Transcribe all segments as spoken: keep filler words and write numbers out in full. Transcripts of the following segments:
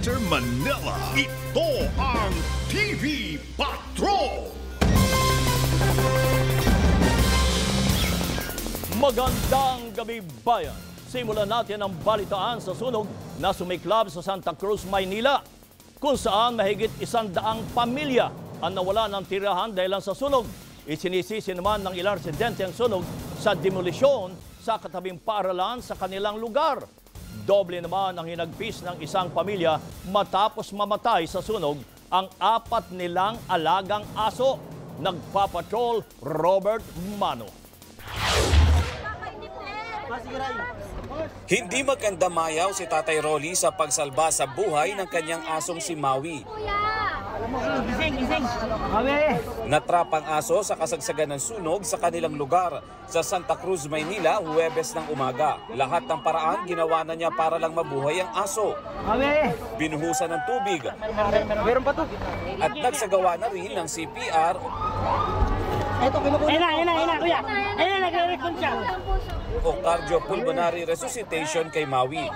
Center, Manila. Ito ang T V Patrol! Magandang gabi, bayan! Simulan natin ang balitaan sa sunog na sumiklab sa Santa Cruz, Maynila, kung saan mahigit isang daang pamilya ang nawala ng tirahan dahil sa sunog. Isinisisi naman ng ilang residente ang sunog sa demolisyon sa katabing paaralan sa kanilang lugar. Doble naman ang hinagpis ng isang pamilya matapos mamatay sa sunog ang apat nilang alagang aso. Nagpapatrol, Robert Mano. Hindi magkandamayaw si Tatay Rolly sa pagsalba sa buhay ng kanyang asong si Mawi. Natrapang aso sa kasagsagan ng sunog sa kanilang lugar sa Santa Cruz, Maynila, Huwebes ng umaga. Lahat ng paraan ginawa na niya para lang mabuhay ang aso. Binuhusan ng tubig at nagsagawa na rin ng C P R. O cardiopulmonary resuscitation kay Mawi.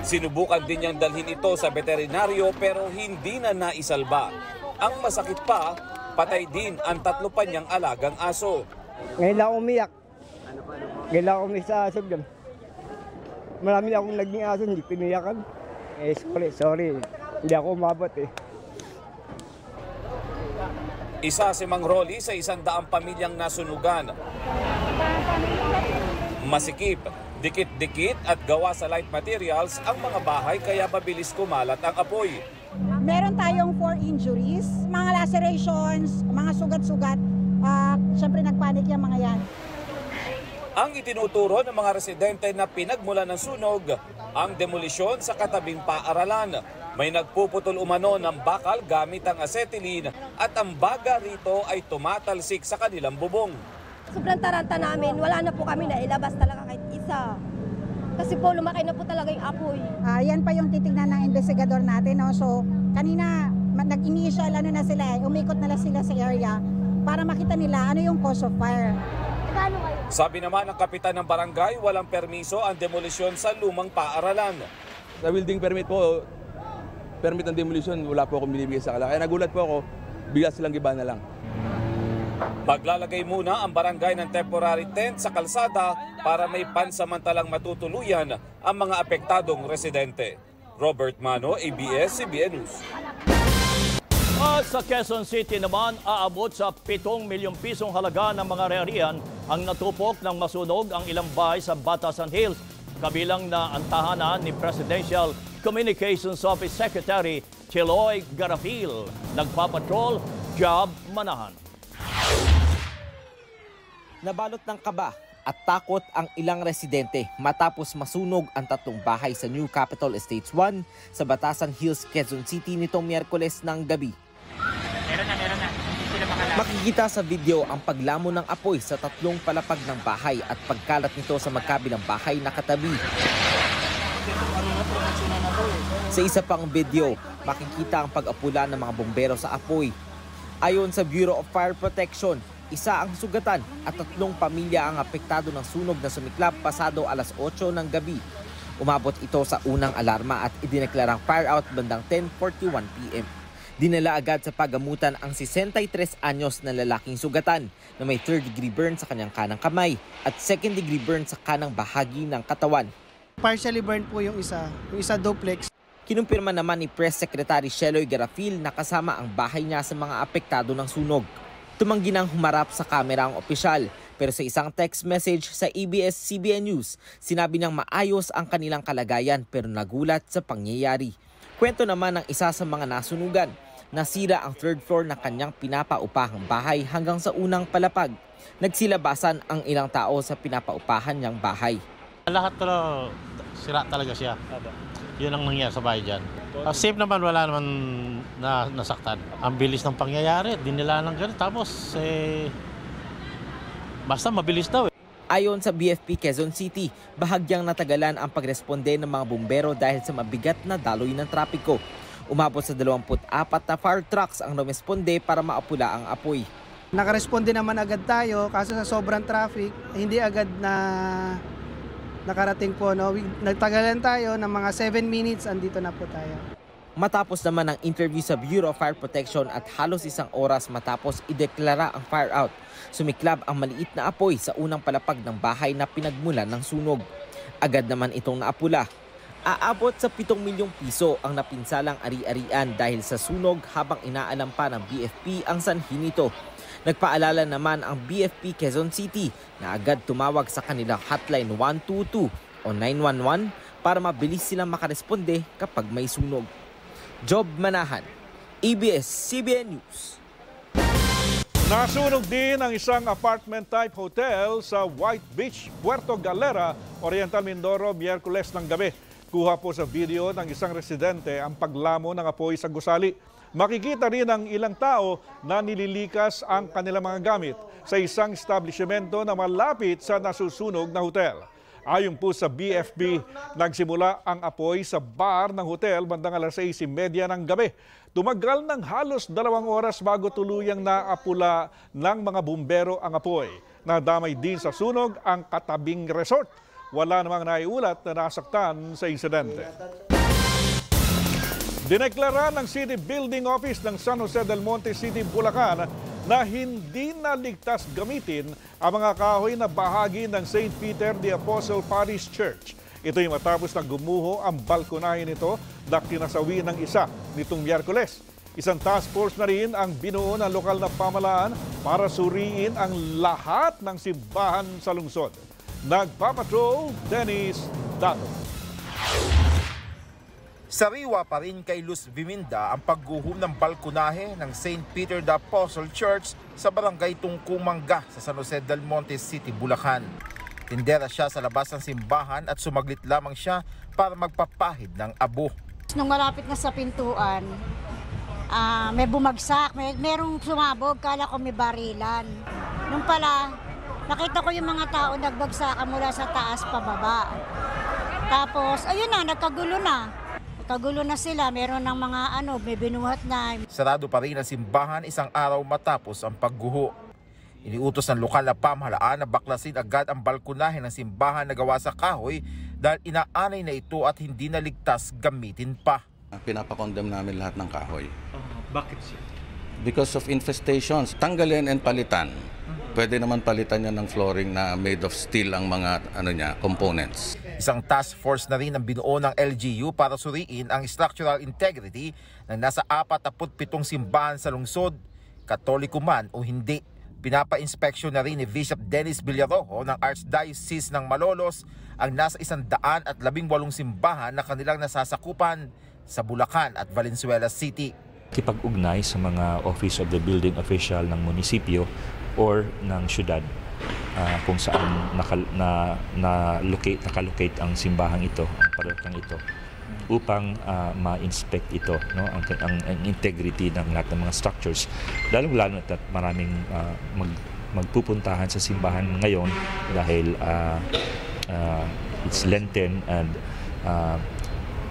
Sinubukan din niyang dalhin ito sa veterinaryo pero hindi na naisalba. Ang masakit pa, patay din ang tatlo pa niyang alagang aso. Ngayon lang umiyak. Ngayon lang umiyak sa aso. Marami na akong naging aso, hindi piniyakan. Eh, sorry, sorry. Hindi ako umabot eh. Isa si Mang Rolly sa isang daang pamilyang nasunugan. Masikip, dikit-dikit at gawa sa light materials ang mga bahay kaya mabilis kumalat ang apoy. Meron tayong four injuries, mga lacerations, mga sugat-sugat. Uh, Siyempre nagpanik yung mga yan. Ang itinuturo ng mga residente na pinagmula ng sunog, ang demolisyon sa katabing paaralan. May nagpuputol umano ng bakal gamit ang acetylene at ang baga rito ay tumatalsik sa kanilang bubong. Sobrang taranta namin, wala na po kami na ilabas talaga kahit isa. Kasi po lumaki na po talaga yung apoy. Uh, yan pa yung titignan ng investigador natin. No? So kanina nag-initial ano na sila, umikot na sila sa area para makita nila ano yung cause of fire. Sabi naman ng kapitan ng barangay, walang permiso ang demolisyon sa lumang paaralan. Sa building permit po, permit ng demolition, wala po akong binibigay sa kanila. Kaya nagulat po ako, bigla silang giba na lang. Maglalagay muna ang barangay ng temporary tent sa kalsada para may pansamantalang matutuluyan ang mga apektadong residente. Robert Mano, A B S C B N News. At sa Quezon City naman, aabot sa pitong milyong pisong halaga ng mga reharian ang natupok ng masunog ang ilang bahay sa Batasan Hills, kabilang na ang tahanan ni Presidential Communications Office Secretary Chiloy Garafil. Nagpapatrol, Job Manahan. Nabalot ng kaba at takot ang ilang residente matapos masunog ang tatlong bahay sa New Capitol Estates one sa Batasan Hills, Quezon City nitong Miyerkules ng gabi. Meron na, meron na. Makikita sa video ang paglamo ng apoy sa tatlong palapag ng bahay at pagkalat nito sa magkabilang bahay na katabi. Sa isa pang video, makikita ang pag-apula ng mga bombero sa apoy. Ayon sa Bureau of Fire Protection, isa ang sugatan at tatlong pamilya ang apektado ng sunog na sumiklab pasado alas otso ng gabi. Umabot ito sa unang alarma at idineklarang fire out bandang ten forty-one p m Dinala agad sa paggamutan ang sesenta y tres anyos na lalaking sugatan na may third degree burn sa kanyang kanang kamay at second degree burn sa kanang bahagi ng katawan. Partially burned po yung isa, yung isa duplex. Kinumpirma naman ni Press Secretary Sheloy Garafil na kasama ang bahay niya sa mga apektado ng sunog. Tumanggi nang humarap sa kamera ang opisyal, pero sa isang text message sa A B S C B N News, sinabi niyang maayos ang kanilang kalagayan pero nagulat sa pangyayari. Kwento naman ng isa sa mga nasunugan, nasira ang third floor na kanyang pinapaupahang bahay hanggang sa unang palapag. Nagsilabasan ang ilang tao sa pinapaupahan niyang bahay. Lahat talaga, sira talaga siya. Yun ang nangyari sa bahay dyan. Uh, safe naman, wala naman na, nasaktan. Ang bilis ng pangyayari, dinila ng ganun. Tapos, eh, basta mabilis daw. Eh. Ayon sa B F P Quezon City, bahagyang natagalan ang pagresponde ng mga bumbero dahil sa mabigat na daloy ng trapiko. Umabot sa dalawampu't apat na fire trucks ang rumesponde para maapula ang apoy. Nakaresponde naman agad tayo, kaso sa sobrang traffic, hindi agad na... nakarating po. No? Nagtagalan tayo ng mga seven minutes, andito na po tayo. Matapos naman ang interview sa Bureau of Fire Protection at halos isang oras matapos ideklara ang fire out, sumiklab ang maliit na apoy sa unang palapag ng bahay na pinagmulan ng sunog. Agad naman itong naapula. Aabot sa pitong milyong piso ang napinsalang ari-arian dahil sa sunog habang inaalam pa ng B F P ang sanhin nito. Nagpaalala naman ang B F P Quezon City na agad tumawag sa kanilang hotline one two two o nine one one para mabilis silang makaresponde kapag may sunog. Job Manahan, A B S C B N News. Nasunog din ang isang apartment-type hotel sa White Beach, Puerto Galera, Oriental Mindoro, Miyerkules ng gabi. Kuha po sa video ng isang residente ang paglamo ng apoy sa gusali. Makikita rin ang ilang tao na nililikas ang kanilang mga gamit sa isang establishmento na malapit sa nasusunog na hotel. Ayon po sa B F B, nagsimula ang apoy sa bar ng hotel bandang alas sais trenta ng gabi. Tumagal ng halos dalawang oras bago tuluyang naapula ng mga bumbero ang apoy. Nadamay din sa sunog ang katabing resort. Wala namang naiulat na nasaktan sa insidente. Dineklara ng City Building Office ng San Jose del Monte City, Bulacan na hindi naligtas gamitin ang mga kahoy na bahagi ng Saint Peter the Apostle Parish Church. Ito'y matapos na gumuho ang balkonahin nito na kinasawi ng isa nitong Miyerkules. Isang task force na rin ang binuo ng lokal na pamahalaan para suriin ang lahat ng simbahan sa lungsod. Nagpapatrol, Dennis Dato. Sariwa pa rin kay Luz Viminda ang pagguhom ng balkonahe ng Saint Peter the Apostle Church sa barangay Tungkumanga sa San Jose del Monte City, Bulacan. Tindera siya sa labas ng simbahan at sumaglit lamang siya para magpapahid ng abo. Nung malapit na sa pintuan, uh, may bumagsak, may, merong sumabog, kala ko may barilan. Nung pala, nakita ko yung mga tao nagbagsakan mula sa taas pababa. Tapos, ayun na, nagkagulo na. Nagkagulo na sila, meron ng mga ano, may binuhat na. Sarado pa rin ang simbahan isang araw matapos ang pagguho. Iniutos ng lokal na pamahalaan na baklasin agad ang balkonahe ng simbahan na gawa sa kahoy dahil inaanay na ito at hindi na ligtas gamitin pa. Pinapakondem namin lahat ng kahoy. Uh, bakit sir? Because of infestations. Tanggalin and palitan. Pwede naman palitan niya ng flooring na made of steel ang mga ano niya, components. Isang task force na rin ang binuo ng L G U para suriin ang structural integrity ng nasa apatnapu't pitong simbahan sa lungsod, Katoliko man o hindi. Pinapa-inspeksyon na rin ni Bishop Dennis Villadoho ng Archdiocese ng Malolos ang nasa isang daan at labing walong simbahan na kanilang nasasakupan sa Bulacan at Valenzuela City. Kipag-ugnay sa mga Office of the Building Official ng munisipyo or ng syudad uh, kung saan nakalocate na, na nakalocate ang simbahang ito, ang parokang ito, upang uh, ma-inspect ito, no, ang, ang, ang integrity ng lahat ng mga structures. Lalo-lalo at maraming uh, mag, magpupuntahan sa simbahan ngayon dahil uh, uh, it's Lenten and uh,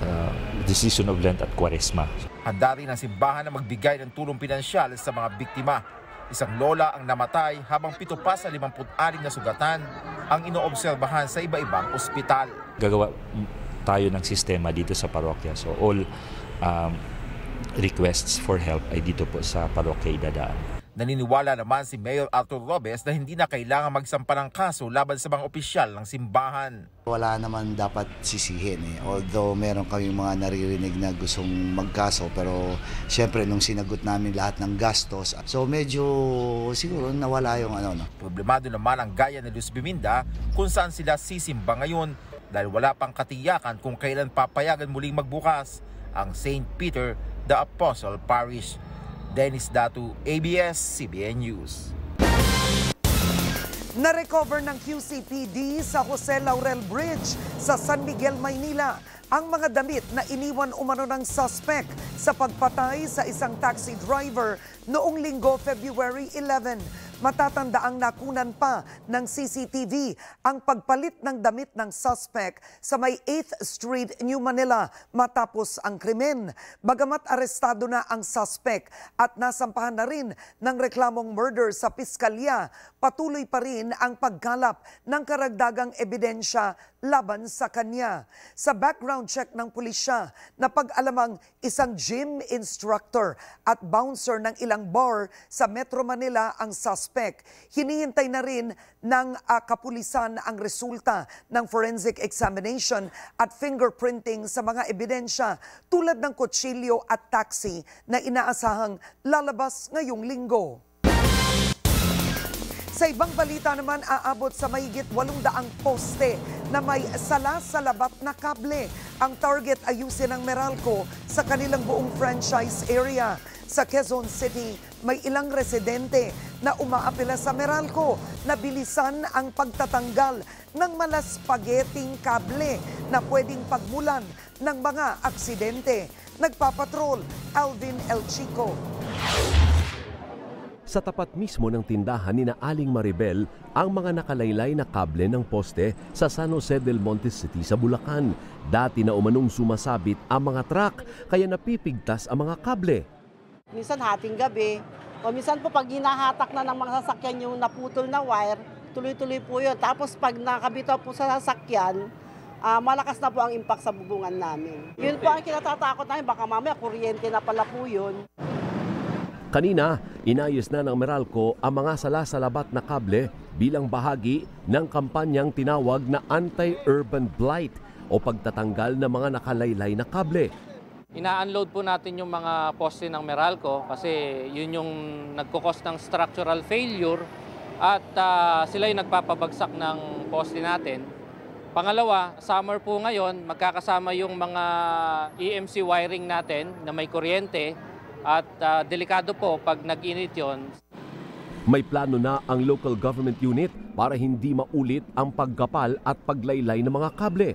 uh, the season of Lent at Kwaresma. Handa rin ang simbahan na magbigay ng tulong pinansyal sa mga biktima. Isang lola ang namatay habang pito pa sa limampu't anim na sugatan ang inoobserbahan sa iba-ibang ospital. Gagawa tayo ng sistema dito sa parokya. So all um, requests for help ay dito po sa parokya idadaan. Naniniwala naman si Mayor Arthur Robes na hindi na kailangan magsampa ng kaso laban sa mga opisyal ng simbahan. Wala naman dapat sisihin eh. Although meron kami mga naririnig na gustong magkaso, pero siyempre nung sinagot namin lahat ng gastos, so medyo siguro nawala yung ano. No? Problemado naman ang gaya ni Luz Viminda kung saan sila sisimba ngayon dahil wala pang katiyakan kung kailan papayagan muling magbukas ang Saint Peter the Apostle Parish. Dennis Dato, A B S C B N News. Na-recover ng Q C P D sa Jose Laurel Bridge sa San Miguel, Maynila ang mga damit na iniwan umano ng suspect sa pagpatay sa isang taxi driver noong linggo, February eleventh. Matatandaang nakunan pa ng C C T V ang pagpalit ng damit ng suspect sa may eighth Street, New Manila matapos ang krimen. Bagamat arestado na ang suspect at nasampahan na rin ng reklamong murder sa piskalya, patuloy pa rin ang pagkalap ng karagdagang ebidensya laban sa kanya. Sa background check ng pulisya, napag-alamang isang gym instructor at bouncer ng ilang bar sa Metro Manila ang suspect. Hinihintay na rin ng uh, kapulisan ang resulta ng forensic examination at fingerprinting sa mga ebidensya tulad ng kutsilyo at taxi na inaasahang lalabas ngayong linggo. Sa ibang balita naman, aabot sa mahigit walong daang poste na may sala sa labat na kable ang target ayusin ng Meralco sa kanilang buong franchise area. Sa Quezon City, may ilang residente na umaapela sa Meralco na bilisan ang pagtatanggal ng malaspageting kable na pwedeng pagmulan ng mga aksidente. Nagpapatrol, Alvin El Chico. Sa tapat mismo ng tindahan ni Aling Maribel ang mga nakalaylay na kable ng poste sa San Jose del Monte City sa Bulacan. Dati na umanong sumasabit ang mga truck kaya napipigtas ang mga kable. Minsan hating gabi o minsan po pag hinahatak na ng mga sasakyan yung naputol na wire, tuloy-tuloy po yun. Tapos pag nakabitaw po sa sasakyan, Uh, malakas na po ang impact sa bubungan namin. Yun po ang kinatatakot namin, baka mamaya kuryente na pala po yun. Kanina, inayos na ng Meralco ang mga salasalabat na kable bilang bahagi ng kampanyang tinawag na Anti-Urban Blight o pagtatanggal ng mga nakalaylay na kable. Ina-unload po natin yung mga poste ng Meralco kasi yun yung nagkukos ng structural failure at uh, sila yung nagpapabagsak ng poste natin. Pangalawa, summer po ngayon, magkakasama yung mga E M C wiring natin na may kuryente at uh, delikado po pag nag-init yun. May plano na ang local government unit para hindi maulit ang pagkapal at paglaylay ng mga kable.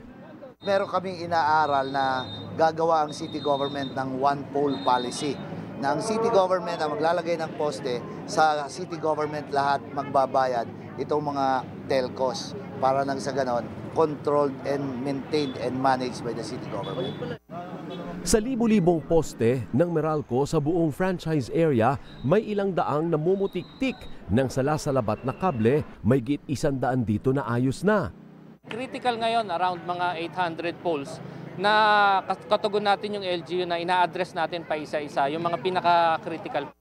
Meron kaming inaaral na gagawa ang city government ng one-pole policy. Na ang city government ang maglalagay ng poste, sa city government lahat magbabayad itong mga telcos para nang sa ganon controlled and maintained and managed by the city government. Sa libu-libong poste ng Meralco sa buong franchise area, may ilang daang namumutik-tik ng salasalabat na kable, may git isandaan dito na ayos na. Critical ngayon around mga eight hundred poles na katugon natin yung L G U na ina-address natin pa isa-isa, yung mga pinaka-critical.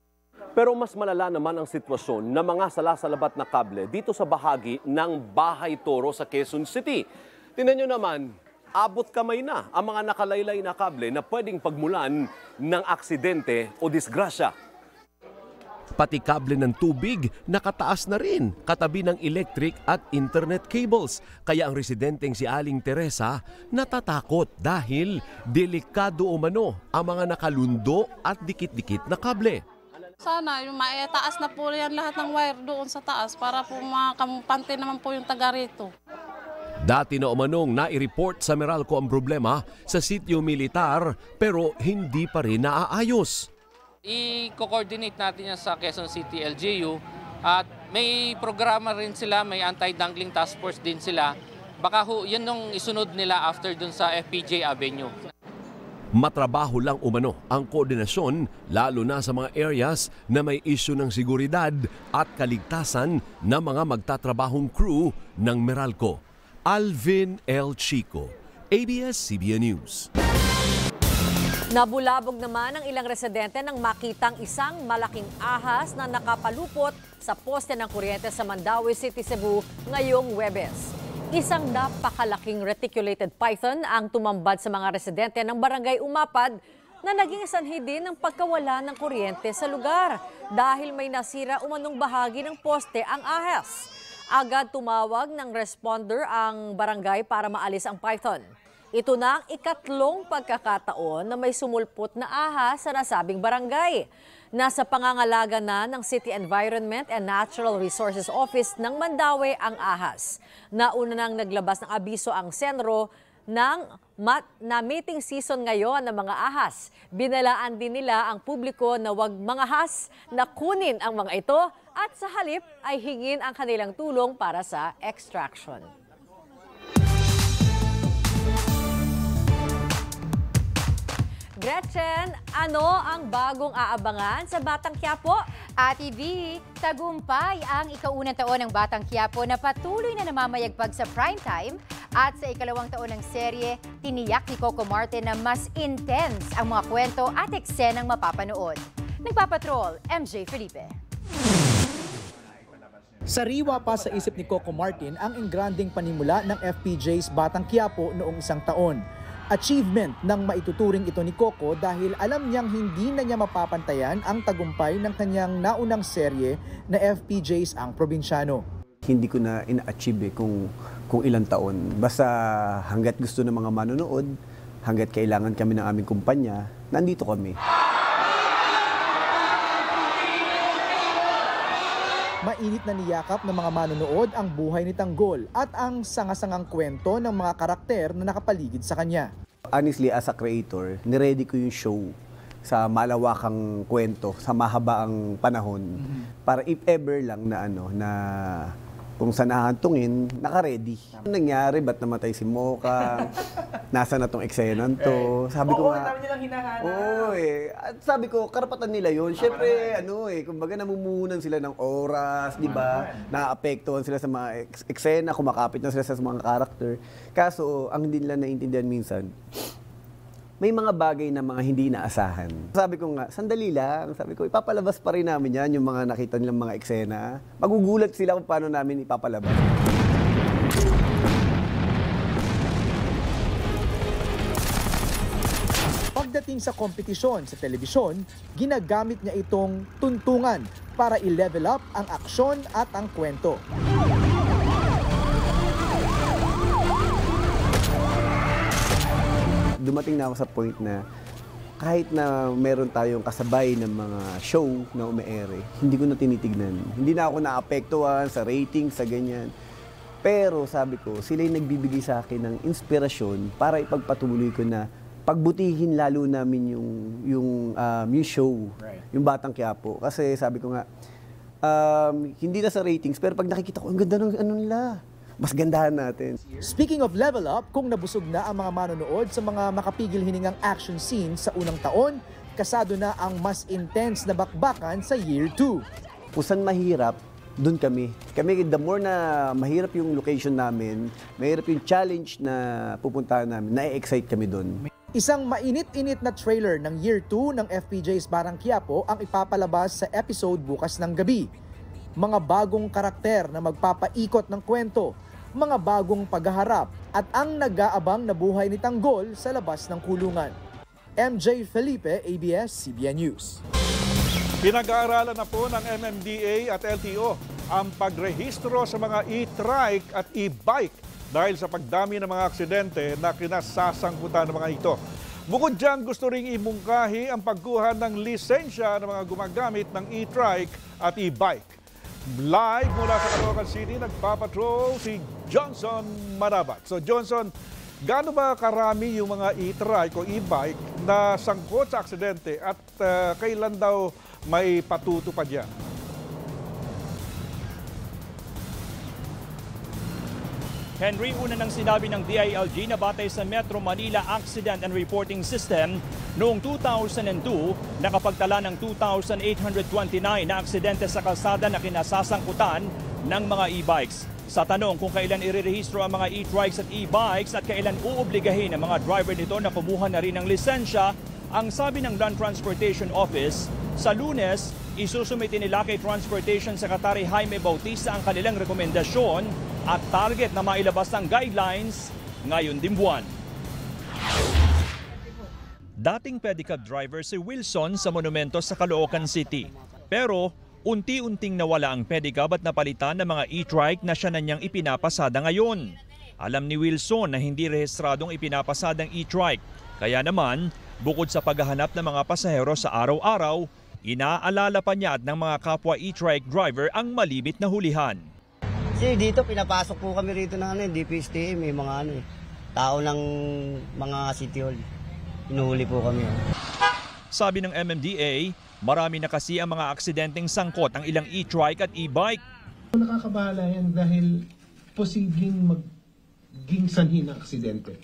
Pero mas malala naman ang sitwasyon ng mga salasalabat na kable dito sa bahagi ng Bahay Toro sa Quezon City. Tingnan nyo naman, abot kamay na ang mga nakalaylay na kable na pwedeng pagmulan ng aksidente o disgrasya. Pati kable ng tubig nakataas na rin katabi ng electric at internet cables. Kaya ang residenteng si Aling Teresa natatakot dahil delikado umano ang mga nakalundo at dikit-dikit na kable. Sana yung maitaas na po yan lahat ng wire doon sa taas para po makampante naman po yung taga rito. Dati na umanong nai-report sa Meralco ang problema sa sitio militar pero hindi pa rin naaayos. I-coordinate natin yan sa Quezon City L G U at may programa rin sila, may anti-dangling task force din sila. Baka ho, yun nung isunod nila after dun sa F P J Avenue. Matrabaho lang umano ang koordinasyon lalo na sa mga areas na may isyu ng seguridad at kaligtasan ng mga magtatrabahong crew ng Meralco. Alvin L. Chico, A B S C B N News. Nabulabog naman ang ilang residente nang makitang isang malaking ahas na nakapalupot sa poste ng kuryente sa Mandaue City, Cebu ngayong Huwebes. Isang napakalaking reticulated python ang tumambad sa mga residente ng barangay Umapad na naging sanhi din ng pagkawala ng kuryente sa lugar dahil may nasira umanong bahagi ng poste ang ahas. Agad tumawag ng responder ang barangay para maalis ang python. Ito na ang ikatlong pagkakataon na may sumulpot na ahas sa nasabing barangay. Nasa pangangalaga na ng City Environment and Natural Resources Office ng Mandaue ang ahas. Nauna nang naglabas ng abiso ang Senro ng mat na mating season ngayon ng mga ahas. Binalaan din nila ang publiko na wag mga ahas na kunin ang mga ito at sa halip ay hingin ang kanilang tulong para sa extraction. Gretchen, ano ang bagong aabangan sa Batang Quiapo? Ate V, tagumpay ang ikaunang taon ng Batang Quiapo na patuloy na namamayagpag sa primetime At sa ikalawang taon ng serye, tiniyak ni Coco Martin na mas intense ang mga kwento at eksenang mapapanood. Nagpapatrol, M J Felipe. Sariwa pa sa isip ni Coco Martin ang engranding panimula ng F P J's Batang Quiapo noong isang taon. Achievement ng maituturing ito ni Coco dahil alam niyang hindi na niya mapapantayan ang tagumpay ng kanyang naunang serye na F P J's Ang Probinsyano. Hindi ko na ina-achieve eh kung, kung ilang taon. Basta hanggat gusto ng mga manonood, hanggat kailangan kami ng aming kumpanya, nandito kami. Mainit na niyakap ng mga manonood ang buhay ni Tanggol at ang sangasangang kwento ng mga karakter na nakapaligid sa kanya. Honestly, as a creator, niready ko yung show sa malawakang kwento, sa mahabaang panahon, mm-hmm. para if ever lang na ano, na kung saan nahantungin, naka-ready. Anong nangyari? Ba't namatay si Mocha? Nasa na tong eksenan to? Sabi ko nga... Oo, dami nilang hinahanap. Oo eh. At sabi ko, karapatan nila yun. Siyempre, ano eh, kumbaga namumunan sila ng oras, di ba? Naapektuhan sila sa mga eksena, kumakapit na sila sa mga karakter. Kaso, ang hindi nila naiintindihan minsan, may mga bagay na mga hindi inaasahan. Sabi ko nga, sandali lang. Sabi ko, ipapalabas pa rin namin yan, yung mga nakita nilang mga eksena. Magugulat sila kung paano namin ipapalabas. Pagdating sa kompetisyon sa telebisyon, ginagamit niya itong tuntungan para i-level up ang aksyon at ang kwento. Dumating na ako sa point na kahit na meron tayong kasabay ng mga show na umeere, hindi ko na tinitignan. Hindi na ako naapektuhan sa rating, sa ganyan. Pero sabi ko, sila yung nagbibigay sa akin ng inspirasyon para ipagpatuloy ko na pagbutihin lalo namin yung, yung, um, yung show, right. Yung Batang Quiapo. Kasi sabi ko nga, um, hindi na sa ratings, pero pag nakikita ko, ang ganda ng ano nila. Mas gandahan natin. Speaking of level up, kung nabusog na ang mga manonood sa mga makapigil hiningang action scene sa unang taon, kasado na ang mas intense na bakbakan sa year two. Kusan mahirap, dun kami. Kami, the more na mahirap yung location namin, mahirap yung challenge na pupuntahan namin, na-excite kami dun. Isang mainit-init na trailer ng year two ng F P J's Batang Quiapo ang ipapalabas sa episode bukas ng gabi. Mga bagong karakter na magpapaikot ng kwento, mga bagong pagharap at ang nag-aabang na buhay ni Tanggol sa labas ng kulungan. M J Felipe, A B S C B N News. Pinag-aaralan na po ng M M D A at L T O ang pagrehistro sa mga e-trike at e-bike dahil sa pagdami ng mga aksidente na kinasasangkutan ng mga ito. Bukod dyan, gusto ring imungkahi ang pagkuha ng lisensya ng mga gumagamit ng e-trike at e-bike. Live mula sa Cagayan City, nagpapatrol si Johnson Manabat. So Johnson, gaano ba karami yung mga e-trike o e-bike na sangkot sa aksidente at uh, kailan daw may patutupad yan? Henry, una ng sinabi ng D I L G na batay sa Metro Manila Accident and Reporting System, noong two thousand two, nakapagtala ng two thousand eight hundred twenty-nine na aksidente sa kalsada na kinasasangkutan ng mga e-bikes. Sa tanong kung kailan irerehistro ang mga e-trikes at e-bikes at kailan uobligahin ang mga driver nito na kumuha na rin ng lisensya, ang sabi ng Land Transportation Office, sa Lunes, isusumitin nila kay Transportation Secretary Jaime Bautista ang kanilang rekomendasyon at target na mailabas ng guidelines ngayon din buwan. Dating pedicab driver si Wilson sa monumento sa Caloocan City. Pero unti-unting nawala ang pedicab at napalitan ng mga e-trike na siya na niyang ipinapasada ngayon. Alam ni Wilson na hindi rehistradong ipinapasadang e-trike. Kaya naman, bukod sa paghahanap ng mga pasahero sa araw-araw, inaalala pa niya at ng mga kapwa e-trike driver ang malibit na hulihan. Kasi dito pinapasok po kami rito ng ano, D P S T A, may mga ano eh, tao ng mga city hall. Inuhuli po kami. Sabi ng M M D A, marami na kasi ang mga aksidenteng sangkot ang ilang e-trike at e-bike. Nakakabahala yan dahil posibleng maging sanhi ng aksidente.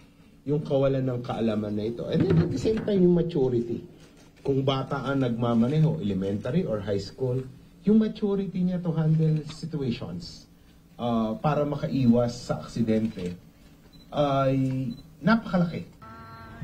Yung kawalan ng kaalaman na ito. And then at the same time, yung maturity. Kung bata ang nagmamaneho, elementary or high school, yung maturity niya to handle situations uh, para makaiwas sa aksidente ay napakalaki.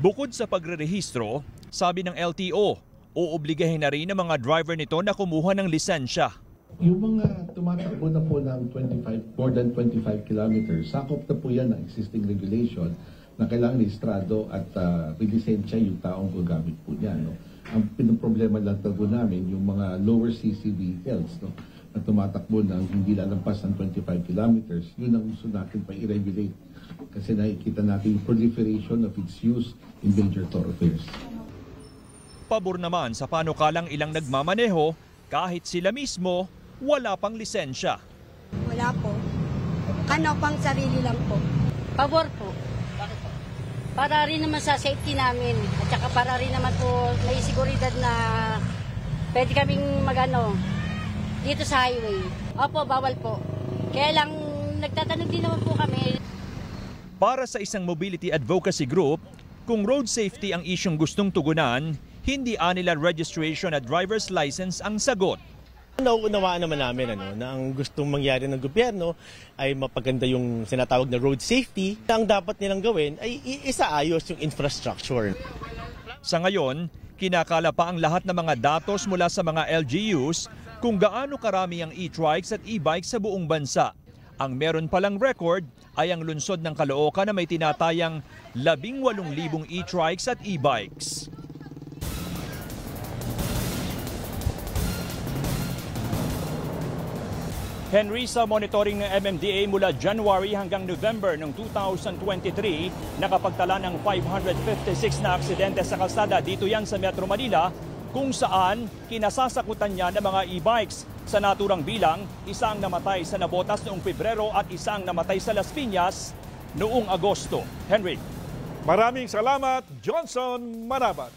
Bukod sa pagrerehistro, sabi ng L T O, oobligahin na rin ang mga driver nito na kumuha ng lisensya. Yung mga tumatakbo na po ng twenty-five, more than twenty-five kilometers, sakop na po yan ang existing regulation na kailangan rehistrado at uh, lisensya yung taong gagamit po niya. No? Ang pinoproblema lang po namin yung mga lower C C vehicles, no? Na tumatakbo ng hindi lalampas ng twenty-five kilometers, yun ang gusto natin pa i-regulate kasi nakikita natin yung proliferation of its use in major thoroughfares. Pabor naman sa panukalang ilang nagmamaneho kahit sila mismo wala pang lisensya. Wala po. Ano, pang sarili lang po. Pabor po. Bakit po? Para rin naman sa safety namin at saka para rin naman po may siguridad na pwede kaming magano dito sa highway. Opo, bawal po. Kaya lang nagtatanong din naman po kami. Para sa isang mobility advocacy group, kung road safety ang isyong gustong tugunan, hindi anila registration at driver's license ang sagot. Nauunawaan naman namin ano, na ang gustong mangyari ng gobyerno ay mapaganda yung sinatawag na road safety. Ang dapat nilang gawin ay isaayos yung infrastructure. Sa ngayon, kinakala pa ang lahat ng mga datos mula sa mga L G Us kung gaano karami ang e-trikes at e-bikes sa buong bansa. Ang meron palang record ay ang lungsod ng Caloocan na may tinatayang labing walong libong e-trikes at e-bikes. Henry, sa monitoring ng M M D A mula January hanggang November ng two thousand twenty-three, nakapagtala ng five hundred fifty-six na aksidente sa kalsada. Dito yan sa Metro Manila, kung saan kinasasakutan niya ng mga e-bikes. Sa naturang bilang, isang namatay sa Nabotas noong Pebrero at isang namatay sa Las Piñas noong Agosto. Henry. Maraming salamat, Johnson Manabat.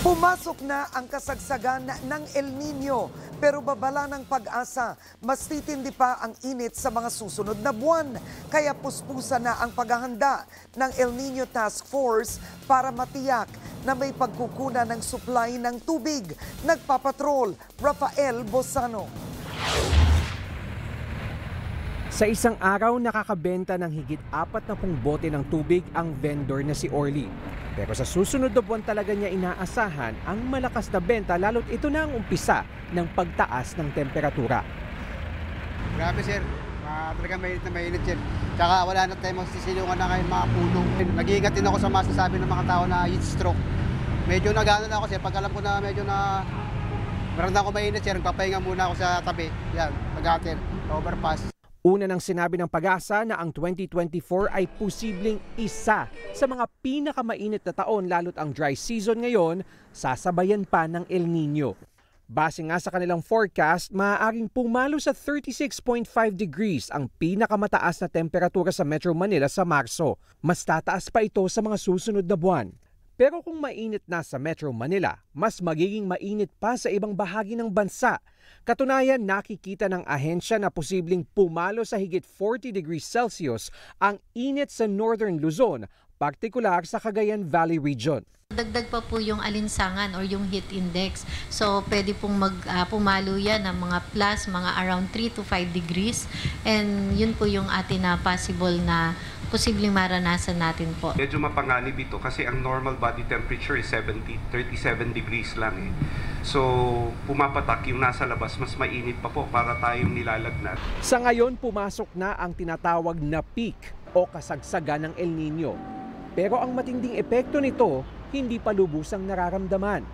Pumasok na ang kasagsagan ng El Niño pero babala ng PAGASA. Mas titindi pa ang init sa mga susunod na buwan. Kaya puspusa na ang paghahanda ng El Niño Task Force para matiyak na may pagkukunan ng supply ng tubig. Nagpapatrol, Rafael Bosano. Sa isang araw, nakakabenta ng higit apatnampung bote ng tubig ang vendor na si Orly. Pero sa susunod na buwan talaga niya inaasahan ang malakas na benta lalo't ito na ang umpisa ng pagtaas ng temperatura. Grabe sir, uh, talaga mainit na mainit sir. Tsaka wala na tayo magsisilungan na ngayon mga pulong. Nag-iingat din ako sa masasabi ng mga tao na heat stroke. Medyo nagano na ako sir, pag alam ko na medyo na maranda ko mainit sir, nagpapahinga muna ako sa tabi. Yan, pag-atin, overpass. Una nang sinabi ng PAGASA na ang twenty twenty-four ay posibleng isa sa mga pinakamainit na taon lalo't ang dry season ngayon, sasabayan pa ng El Niño. Base nga sa kanilang forecast, maaaring pumalo sa thirty-six point five degrees ang pinakamataas na temperatura sa Metro Manila sa Marso. Mas tataas pa ito sa mga susunod na buwan. Pero kung mainit na sa Metro Manila, mas magiging mainit pa sa ibang bahagi ng bansa. Katunayan, nakikita ng ahensya na posibleng pumalo sa higit forty degrees Celsius ang init sa Northern Luzon, partikular sa Cagayan Valley region. Dagdag pa po yung alinsangan or yung heat index. So pwede pong mag, uh, pumalo yan ng mga plus, mga around three to five degrees. And yun po yung atin na possible na posibleng maranasan natin po. Medyo mapanganib ito kasi ang normal body temperature is seventy, thirty-seven degrees lang eh. So pumapatak yung nasa labas, mas mainit pa po para tayong nilalagnat. Sa ngayon, pumasok na ang tinatawag na peak o kasagsagan ng El Niño. Pero ang matinding epekto nito, hindi pa lubusang nararamdaman.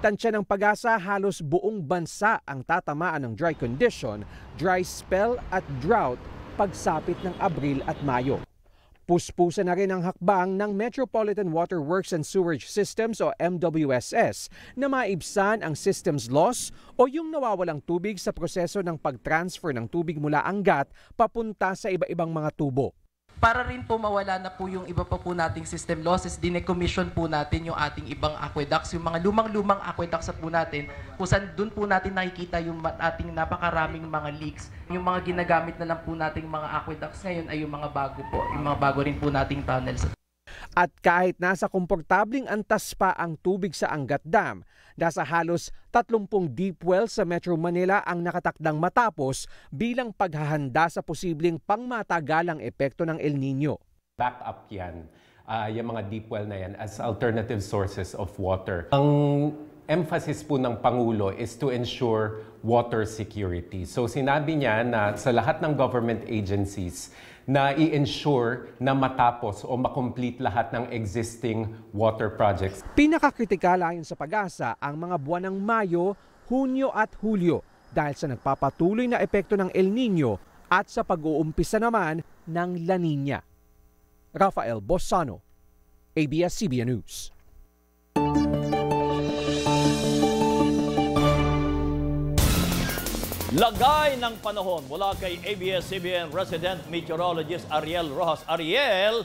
Tansya ng PAGASA, halos buong bansa ang tatamaan ng dry condition, dry spell at drought pagsapit ng Abril at Mayo. Puspusa na rin ang hakbang ng Metropolitan Water Works and Sewerage Systems o M W S S na maibsan ang systems loss o yung nawawalang tubig sa proseso ng pagtransfer ng tubig mula anggat papunta sa iba-ibang mga tubo. Para rin po mawala na po yung iba pa po nating system losses, dinecommission po natin yung ating ibang aqueducts, yung mga lumang-lumang aqueducts po natin, kung saan doon po natin nakikita yung ating napakaraming mga leaks. Yung mga ginagamit na lang po nating mga aqueducts ngayon ay yung mga bago po, yung mga bago rin po nating tunnels. At kahit nasa komportabling antas pa ang tubig sa Angat Dam, nasa halos tatlumpung deep wells sa Metro Manila ang nakatakdang matapos bilang paghahanda sa posibleng pangmatagalang epekto ng El Nino. Back up yan, uh, yung mga deep well na yan as alternative sources of water. Ang emphasis po ng Pangulo is to ensure water security. So sinabi niya na sa lahat ng government agencies, na i-ensure na matapos o makomplete lahat ng existing water projects. Pinakakritikal ayon sa PAGASA ang mga buwan ng Mayo, Hunyo at Hulyo dahil sa nagpapatuloy na epekto ng El Nino at sa pag-uumpisa naman ng La Nina. Rafael Bosano, A B S-C B N News. Lagay ng panahon mula kay A B S-C B N resident meteorologist Ariel Rojas. Ariel,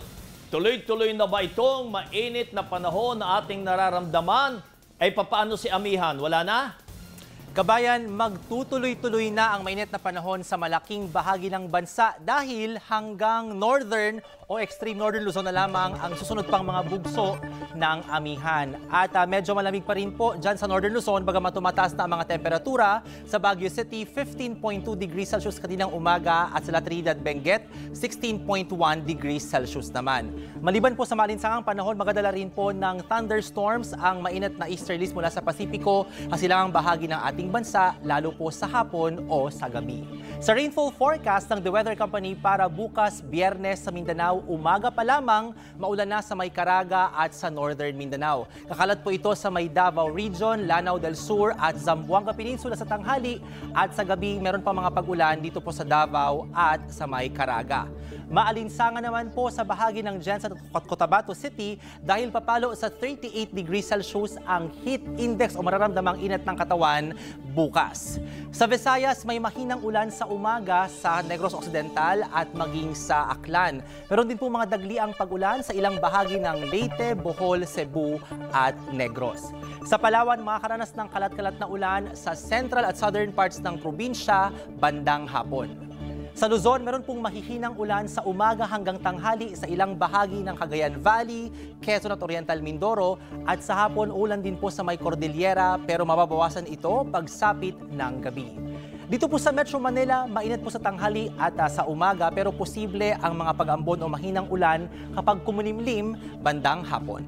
tuloy-tuloy na ba itong mainit na panahon na ating nararamdaman? Ay papaano si Amihan? Wala na? Kabayan, magtutuloy-tuloy na ang mainit na panahon sa malaking bahagi ng bansa dahil hanggang northern o extreme northern Luzon na lamang ang susunod pang mga bugso ng Amihan. At uh, medyo malamig pa rin po dyan sa northern Luzon bagamat tumataas na ang mga temperatura. Sa Baguio City, fifteen point two degrees Celsius kaninang umaga at sa La Trinidad Benguet, sixteen point one degrees Celsius naman. Maliban po sa malinsangang panahon, magadala rin po ng thunderstorms ang mainit na easterlies mula sa Pasipiko at silangang bahagi ng ating bansa, lalo po sa hapon o sa gabi. Sa rainfall forecast ng The Weather Company para bukas Biyernes sa Mindanao, umaga pa lamang maulan na sa may Caraga at sa northern Mindanao. Kakalat po ito sa may Davao Region, Lanao del Sur at Zamboanga Peninsula sa tanghali at sa gabi meron pa mga pag-ulan dito po sa Davao at sa may Caraga. Maalinsangan naman po sa bahagi ng Jensen at Cotabato City dahil papalo sa thirty-eight degrees Celsius ang heat index o mararamdamang inat ng katawan bukas. Sa Visayas, may mahinang ulan sa umaga sa Negros Occidental at maging sa Aklan. Meron din po mga dagliang pag-ulan sa ilang bahagi ng Leyte, Bohol, Cebu at Negros. Sa Palawan, makakaranas ng kalat-kalat na ulan sa central at southern parts ng probinsya bandang hapon. Sa Luzon, meron pong mahihinang ulan sa umaga hanggang tanghali sa ilang bahagi ng Cagayan Valley, Quezon at Oriental Mindoro at sa hapon ulan din po sa may Cordillera pero mababawasan ito pagsapit ng gabi. Dito po sa Metro Manila, mainit po sa tanghali at uh, sa umaga pero posible ang mga pag-ambon o mahinang ulan kapag kumulimlim bandang hapon.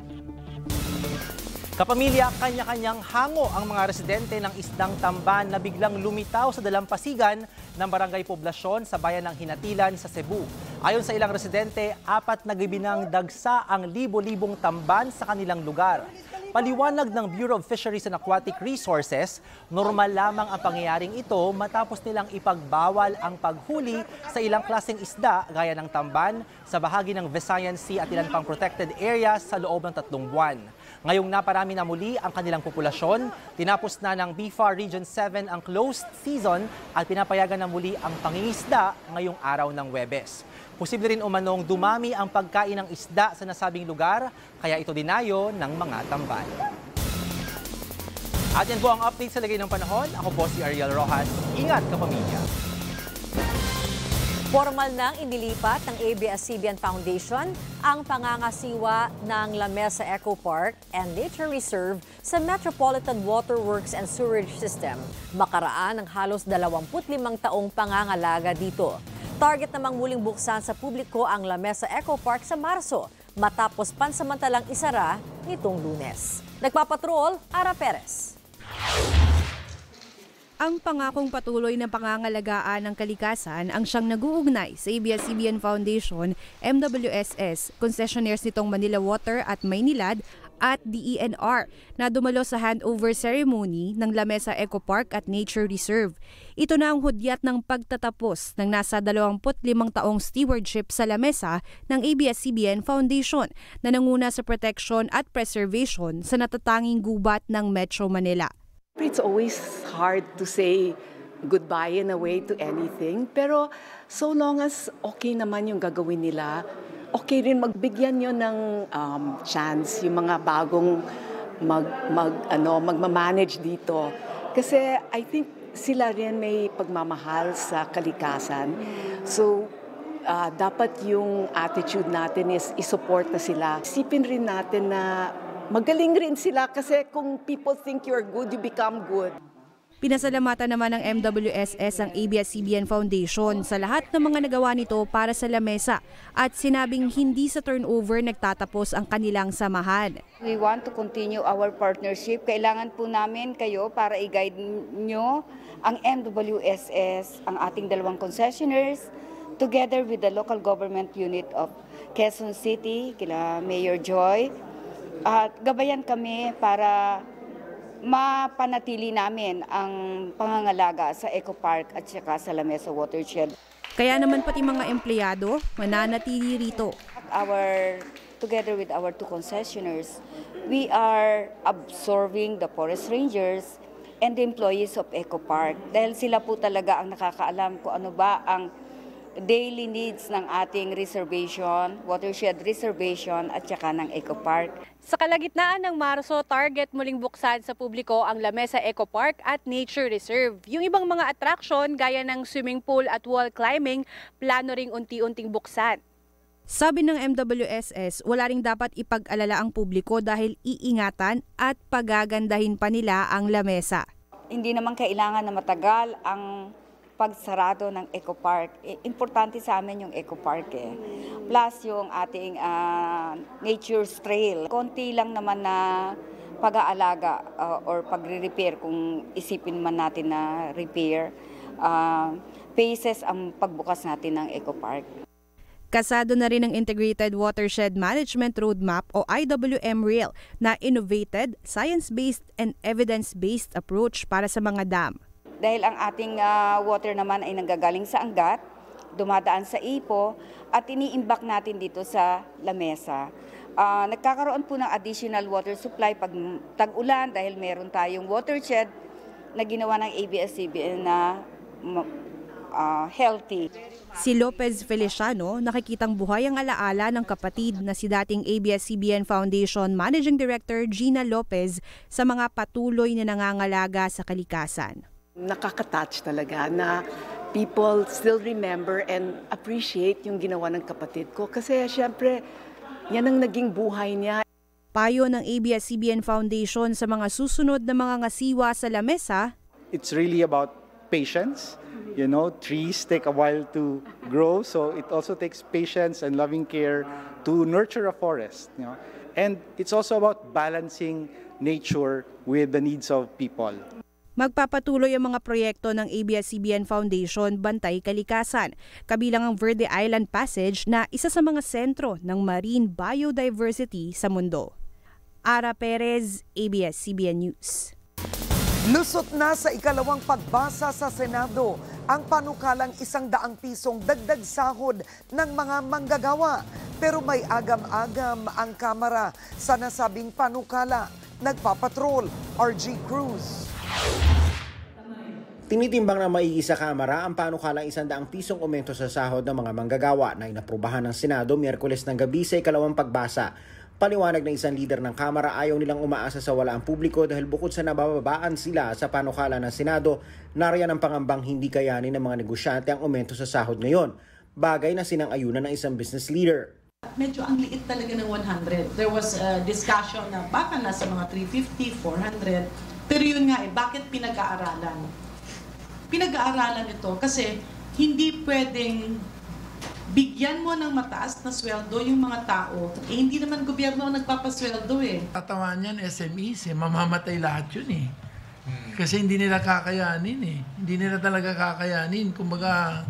Kapamilya, kanya-kanyang hango ang mga residente ng Isdang Tamban na biglang lumitaw sa dalampasigan ng Barangay Poblasyon sa bayan ng Hinatilan sa Cebu. Ayon sa ilang residente, apat na gibinang dagsa ang libo-libong tamban sa kanilang lugar. Paliwanag ng Bureau of Fisheries and Aquatic Resources, normal lamang ang pangyayaring ito matapos nilang ipagbawal ang paghuli sa ilang klaseng isda gaya ng tamban sa bahagi ng Visayan Sea at ilan pang protected areas sa loob ng tatlong buwan. Ngayong naparami na muli ang kanilang populasyon, tinapos na ng B F A R Region seven ang closed season at pinapayagan na muli ang pangingisda ngayong araw ng Huwebes. Posible rin umanong dumami ang pagkain ng isda sa nasabing lugar, kaya ito dinayo ng mga tamban. At yan po ang update sa lagay ng panahon. Ako po si Ariel Rojas. Ingat kapamilya! Formal nang inilipat ng A B S-C B N Foundation ang pangangasiwa ng La Mesa Eco Park and Nature Reserve sa Metropolitan Waterworks and Sewerage System makaraan ng halos dalawampu't limang taong pangangalaga dito. Target namang muling buksan sa publiko ang La Mesa Eco Park sa Marso matapos pansamantalang isara nitong Lunes. Nagpapatrol, Ara Perez. Ang pangakong patuloy na pangangalagaan ng kalikasan ang siyang naguugnay sa A B S-C B N Foundation, M W S S, concessionaires nitong Manila Water at Maynilad at D E N R na dumalo sa handover ceremony ng La Mesa Eco Park at Nature Reserve. Ito na ang hudyat ng pagtatapos ng nasa dalawampu't limang taong stewardship sa La Mesa ng A B S-C B N Foundation na nanguna sa protection at preservation sa natatanging gubat ng Metro Manila. It's always hard to say goodbye in a way to anything, pero so long as okay naman yung gagawin nila, okay rin magbigyan nyo ng um, chance yung mga bagong mag, mag, ano, magmamanage dito. Kasi I think sila rin may pagmamahal sa kalikasan. So uh, dapat yung attitude natin is isupport na sila. Isipin rin natin na magaling rin sila kasi kung people think you're good, you become good. Pinasalamatan naman ng M W S S ang A B S C B N Foundation sa lahat ng mga nagawa nito para sa lamesa at sinabing hindi sa turnover nagtatapos ang kanilang samahan. We want to continue our partnership. Kailangan po namin kayo para i-guide nyo ang M W S S, ang ating dalawang concessionaires, together with the local government unit of Quezon City, kila Mayor Joy. At gabayan kami para mapanatili namin ang pangangalaga sa Eco Park at saka sa Lamesa Watershed. Kaya naman pati mga empleyado, mananatili rito. Our, together with our two concessionaires, we are absorbing the forest rangers and the employees of Eco Park. Dahil sila po talaga ang nakakaalam kung ano ba ang daily needs ng ating reservation, watershed reservation at saka ng Eco Park. Sa kalagitnaan ng Marso, target muling buksan sa publiko ang Lamesa Eco Park at Nature Reserve. Yung ibang mga atraksyon gaya ng swimming pool at wall climbing, plano ring unti-unting buksan. Sabi ng M W S S, wala ring dapat ipag-alala ang publiko dahil iingatan at pagagandahin pa nila ang lamesa. Hindi naman kailangan na matagal ang pagsarado ng Eco Park. Importante sa amin yung Eco Park eh. Plus yung ating uh, nature's trail. Konti lang naman na pag-aalaga uh, or pagre-repair kung isipin man natin na repair. Uh, phases ang pagbukas natin ng Eco Park. Kasado na rin ang Integrated Watershed Management Roadmap o I W M REAL na innovated, science-based and evidence-based approach para sa mga dam. Dahil ang ating uh, water naman ay nanggagaling sa Angat, dumadaan sa Ipo, at iniimbak natin dito sa Lamesa. Uh, nagkakaroon po ng additional water supply pag tag-ulan dahil meron tayong watershed na ginawa ng A B S C B N na uh, healthy. Si Lopez Feliciano, nakikitang buhay ang alaala ng kapatid na si dating A B S C B N Foundation Managing Director Gina Lopez sa mga patuloy na nangangalaga sa kalikasan. Nakaka-touch talaga na people still remember and appreciate yung ginawa ng kapatid ko kasi syempre yan ang naging buhay niya. Payo ng A B S C B N Foundation sa mga susunod na mga ngasiwa sa lamesa. It's really about patience. You know, trees take a while to grow, so it also takes patience and loving care to nurture a forest. You know? And it's also about balancing nature with the needs of people. Magpapatuloy ang mga proyekto ng A B S C B N Foundation Bantay Kalikasan, kabilang ang Verde Island Passage na isa sa mga sentro ng marine biodiversity sa mundo. Ara Perez, A B S C B N News. Lusot na sa ikalawang pagbasa sa Senado ang panukalang isang daang pisong dagdag sahod ng mga manggagawa. Pero may agam-agam ang Kamara sa nasabing panukala. Nagpapatrol, R G Cruz. Tinitimbang na maiisa Kamara ang panukalang isang daang pisong aumento sa sahod ng mga manggagawa na inaprubahan ng Senado Miyerkules ng gabi sa ikalawang pagbasa. Paliwanag ng isang lider ng Kamara, ayaw nilang umaasa sa walaang publiko dahil bukod sa nabababaan sila sa panukala ng Senado, nariyan ang pangambang hindi kayanin ng mga negosyante ang aumento sa sahod ngayon, bagay na sinang-ayunan ng isang business leader. Medyo ang liit talaga ng one hundred. There was a discussion na baka na sa mga three fifty, four hundred. Pero yun nga eh, bakit pinag-aaralan? Pinag-aaralan ito kasi hindi pwedeng bigyan mo ng mataas na sweldo yung mga tao. Eh, hindi naman gobyerno ang nagpapasweldo eh. Tatawan yan, S M Es eh. Mamamatay lahat yun eh. Kasi hindi nila kakayanin eh. Hindi nila talaga kakayanin. Kumbaga,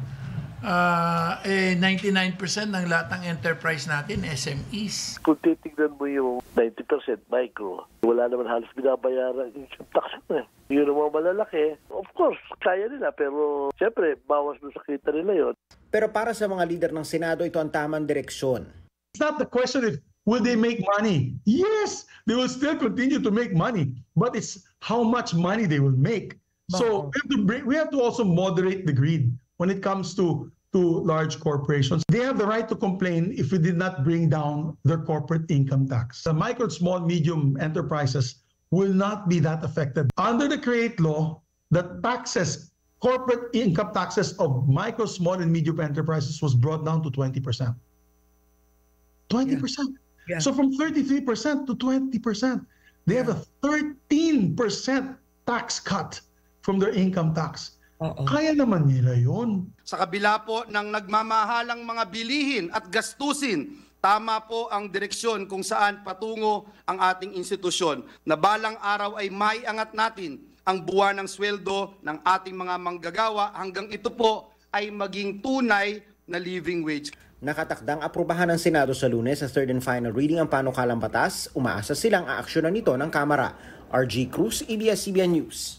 uh, eh, ninety-nine percent ng lahat ng enterprise natin, S M Es. Kung titignan mo yung ninety percent micro, wala naman halos binabayaran yung tax na. Yun ang mga malalaki, of course, kaya nila, pero siyempre, bawas na sa kita nila yun. Pero para sa mga leader ng Senado, ito ang tamang direksyon. It's not the question if will they make money. Yes, they will still continue to make money, but it's how much money they will make. So we have to, bring, we have to also moderate the greed when it comes to to large corporations. They have the right to complain if we did not bring down their corporate income tax. The micro, small, medium enterprises will not be that affected. Under the CREATE law, the taxes corporate income taxes of micro, small, and medium enterprises was brought down to twenty percent. twenty percent. Yeah. Yeah. So from thirty-three percent to twenty percent, they yeah. have a thirteen percent tax cut from their income tax. Uh-oh. Kaya naman nila yun. Sa kabila po ng nagmamahalang mga bilihin at gastusin, tama po ang direksyon kung saan patungo ang ating institusyon. Na balang araw ay maiangat natin ang buwan ng sweldo ng ating mga manggagawa hanggang ito po ay maging tunay na living wage. Nakatakdang aprubahan ng Senado sa Lunes sa third and final reading ang panukalang batas. Umaasa silang aaksyonan nito ng Kamara. R G Cruz, A B S-C B N News.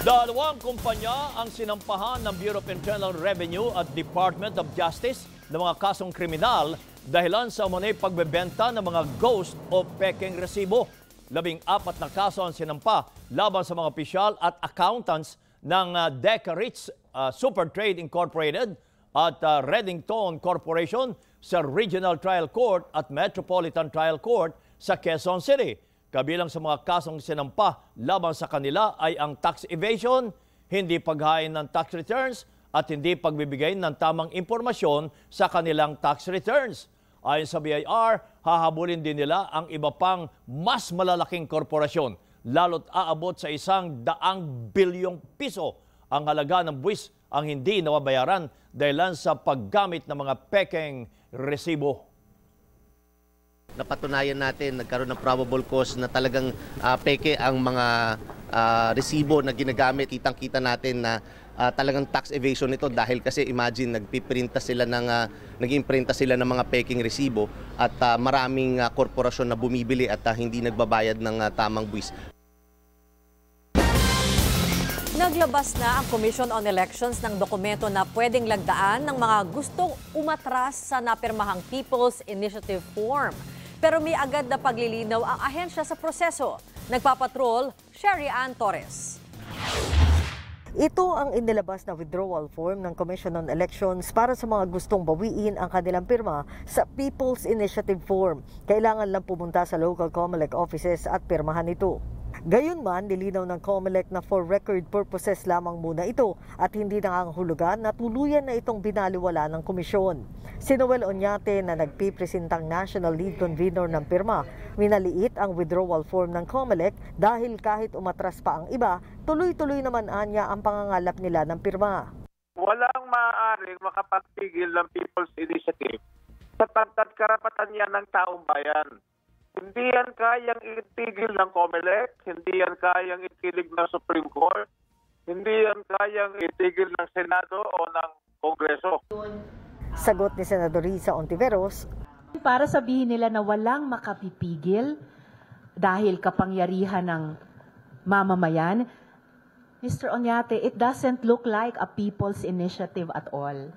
Dalawang kumpanya ang sinampahan ng Bureau of Internal Revenue at Department of Justice ng mga kasong kriminal dahilan sa umunay pagbebenta ng mga ghost o pekeng resibo. Labing apat na kaso ang sinampa laban sa mga opisyal at accountants ng uh, Deca Rich uh, Super Trade Incorporated at uh, Reddington Corporation sa Regional Trial Court at Metropolitan Trial Court sa Quezon City. Kabilang sa mga kasong sinampa laban sa kanila ay ang tax evasion, hindi paghain ng tax returns, at hindi pagbibigay ng tamang impormasyon sa kanilang tax returns. Ayon sa B I R, hahabulin din nila ang iba pang mas malalaking korporasyon, lalo't aabot sa isang daang bilyong piso ang halaga ng buwis ang hindi nawabayaran dahilan sa paggamit ng mga pekeng resibo. Napatunayan natin, nagkaroon ng probable cause na talagang uh, peke ang mga uh, resibo na ginagamit. Kitang-kita natin na uh, talagang tax evasion ito dahil kasi imagine nagpiprinta sila ng, uh, nag-imprinta sila ng mga peking resibo at uh, maraming uh, korporasyon na bumibili at uh, hindi nagbabayad ng uh, tamang buwis. Naglabas na ang Commission on Elections ng dokumento na pwedeng lagdaan ng mga gustong umatras sa napirmahang People's Initiative Form. Pero may agad na paglilinaw ang ahensya sa proseso. Nagpapatrol, Sherry Ann Torres. Ito ang inilabas na withdrawal form ng Commission on Elections para sa mga gustong bawiin ang kanilang pirma sa People's Initiative Form. Kailangan lang pumunta sa local COMELEC offices at pirmahan ito. Gayunman, nilinaw ng COMELEC na for record purposes lamang muna ito at hindi nangangahulugan na tuluyan na itong binaliwala ng komisyon. Si Noel Oñate na nagpipresentang National Lead Convenor ng pirma, minaliit ang withdrawal form ng COMELEC dahil kahit umatras pa ang iba, tuloy-tuloy naman anya ang pangangalap nila ng pirma. Walang maaaring makapagtigil ng People's Initiative sa tangkad karapatan niya ng taong bayan. Hindi yan kayang itigil ng COMELEC, hindi yan kayang itigil ng Supreme Court, hindi yan kayang itigil ng Senado o ng Kongreso. Sagot ni Senador Risa Ontiveros, para sabihin nila na walang makapipigil dahil kapangyarihan ng mamamayan, Mister Oñate, it doesn't look like a people's initiative at all.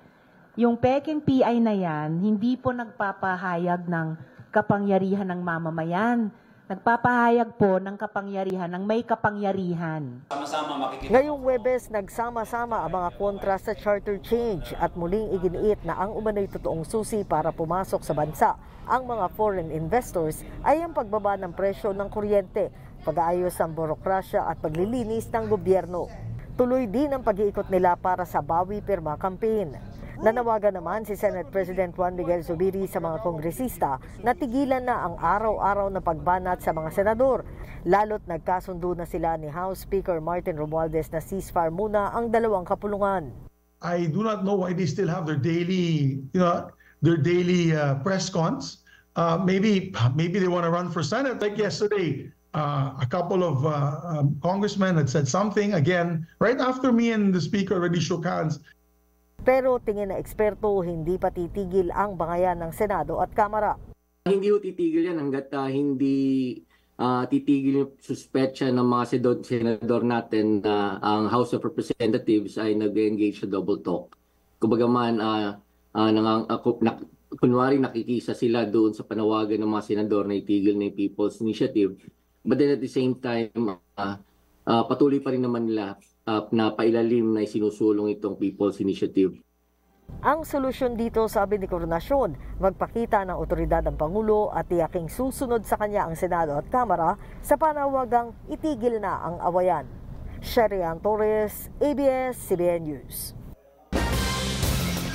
Yung peking P I na yan, hindi po nagpapahayag ng kapangyarihan ng mamamayan. Nagpapahayag po ng kapangyarihan ng may kapangyarihan. Ngayong Huwebes, nagsama-sama ang mga kontra sa charter change at muling iginiit na ang umano'y totoong susi para pumasok sa bansa ang mga foreign investors ay ang pagbaba ng presyo ng kuryente, pag-aayos ng burokrasya at paglilinis ng gobyerno. Tuloy din ang pag-iikot nila para sa Bawi Pirma campaign. Nanawagan naman si Senate President Juan Miguel Zubiri sa mga kongresista na tigilan na ang araw-araw na pagbanat sa mga senador, lalo't nagkasundo na sila ni House Speaker Martin Romualdez na ceasefire muna ang dalawang kapulungan. I do not know why they still have their daily, you know, their daily uh, press cons. Uh, maybe, maybe they want to run for Senate. Like yesterday, uh, a couple of uh, um, congressmen had said something again right after me and the Speaker already shook hands. Pero tingin na eksperto, hindi pa titigil ang bangayan ng Senado at Kamara. Hindi ho titigil yan hanggat uh, hindi uh, titigil yung suspetsya ng mga senador natin na uh, ang House of Representatives ay nag-engage sa double talk. Kumbaga man, uh, uh, nang, uh, kunwari nakikisa sila doon sa panawagan ng mga senador na itigil na People's Initiative. But then at the same time, uh, uh, patuloy pa rin naman nila Uh, na pailalim na isinusulong itong People's Initiative. Ang solusyon dito, sabi ni Coronasyon, magpakita ng otoridad ng Pangulo at tiyaking susunod sa kanya ang Senado at Kamara sa panawagang itigil na ang awayan. Sherian Torres, A B S C B N News.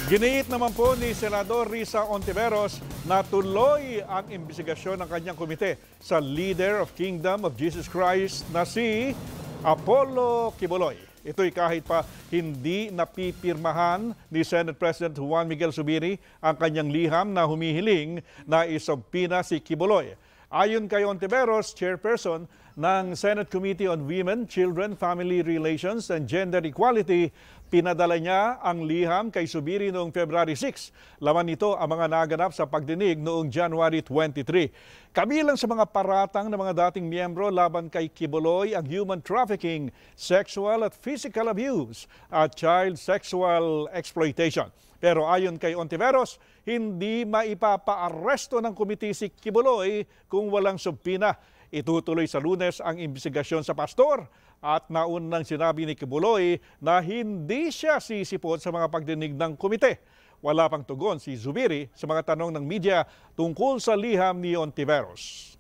Giniit naman po ni Senador Risa Ontiveros na tuloy ang imbestigasyon ng kanyang komite sa Leader of Kingdom of Jesus Christ na si Apollo Kibuloy. Ito'y kahit pa hindi napipirmahan ni Senate President Juan Miguel Zubiri ang kanyang liham na humihiling na isubpina si Kibuloy. Ayon kay Ontiveros, chairperson ng Senate Committee on Women, Children, Family Relations and Gender Equality, pinadala niya ang liham kay Zubiri noong February six. Laman nito ang mga naganap sa pagdinig noong January twenty-three. Kabilang sa mga paratang ng mga dating miyembro laban kay Kibuloy ang human trafficking, sexual at physical abuse at child sexual exploitation. Pero ayon kay Ontiveros, hindi maipapa-arresto ng komite si Kibuloy kung walang subpina. Itutuloy sa Lunes ang imbestigasyon sa pastor. At naunang sinabi ni Kibuloy na hindi siya sisipot sa mga pagdinig ng komite. Wala pang tugon si Zubiri sa mga tanong ng media tungkol sa liham ni Ontiveros.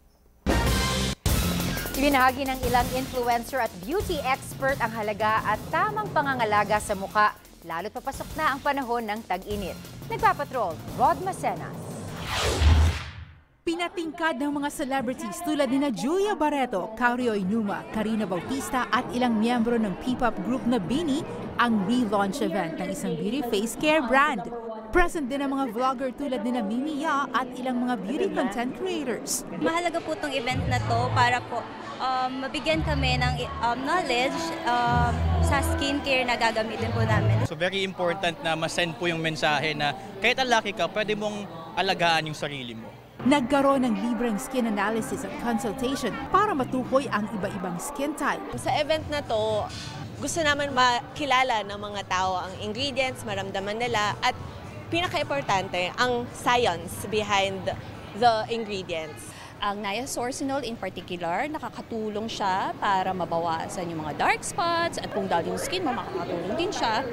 Ibinahagi ng ilang influencer at beauty expert ang halaga at tamang pangangalaga sa muka, lalo't papasok na ang panahon ng tag-init. Nagpapatrol, Rod Macenas. Pinatingkad ng mga celebrities tulad nina Julia Barreto, Cario Inuma, Karina Bautista at ilang miyembro ng P-pop group na Bini ang relaunch event ng isang beauty face care brand. Present din ang mga vlogger tulad nina Mimi Ya at ilang mga beauty content creators. Mahalaga po itong event na to para po um, mabigyan kami ng um, knowledge um, sa skincare na gagamitin po namin. So very important na masend po yung mensahe na kahit ang laki ka, pwede mong alagaan yung sarili mo. Nagkaroon ng libreng skin analysis at consultation para matukoy ang iba-ibang skin type. Sa event na to, gusto naman makilala ng mga tao ang ingredients, maramdaman nila at pinaka-importante ang science behind the ingredients. Ang niasourcinol in particular, nakakatulong siya para mabawasan yung mga dark spots at kung down yung skin mo, makakatulong din siya.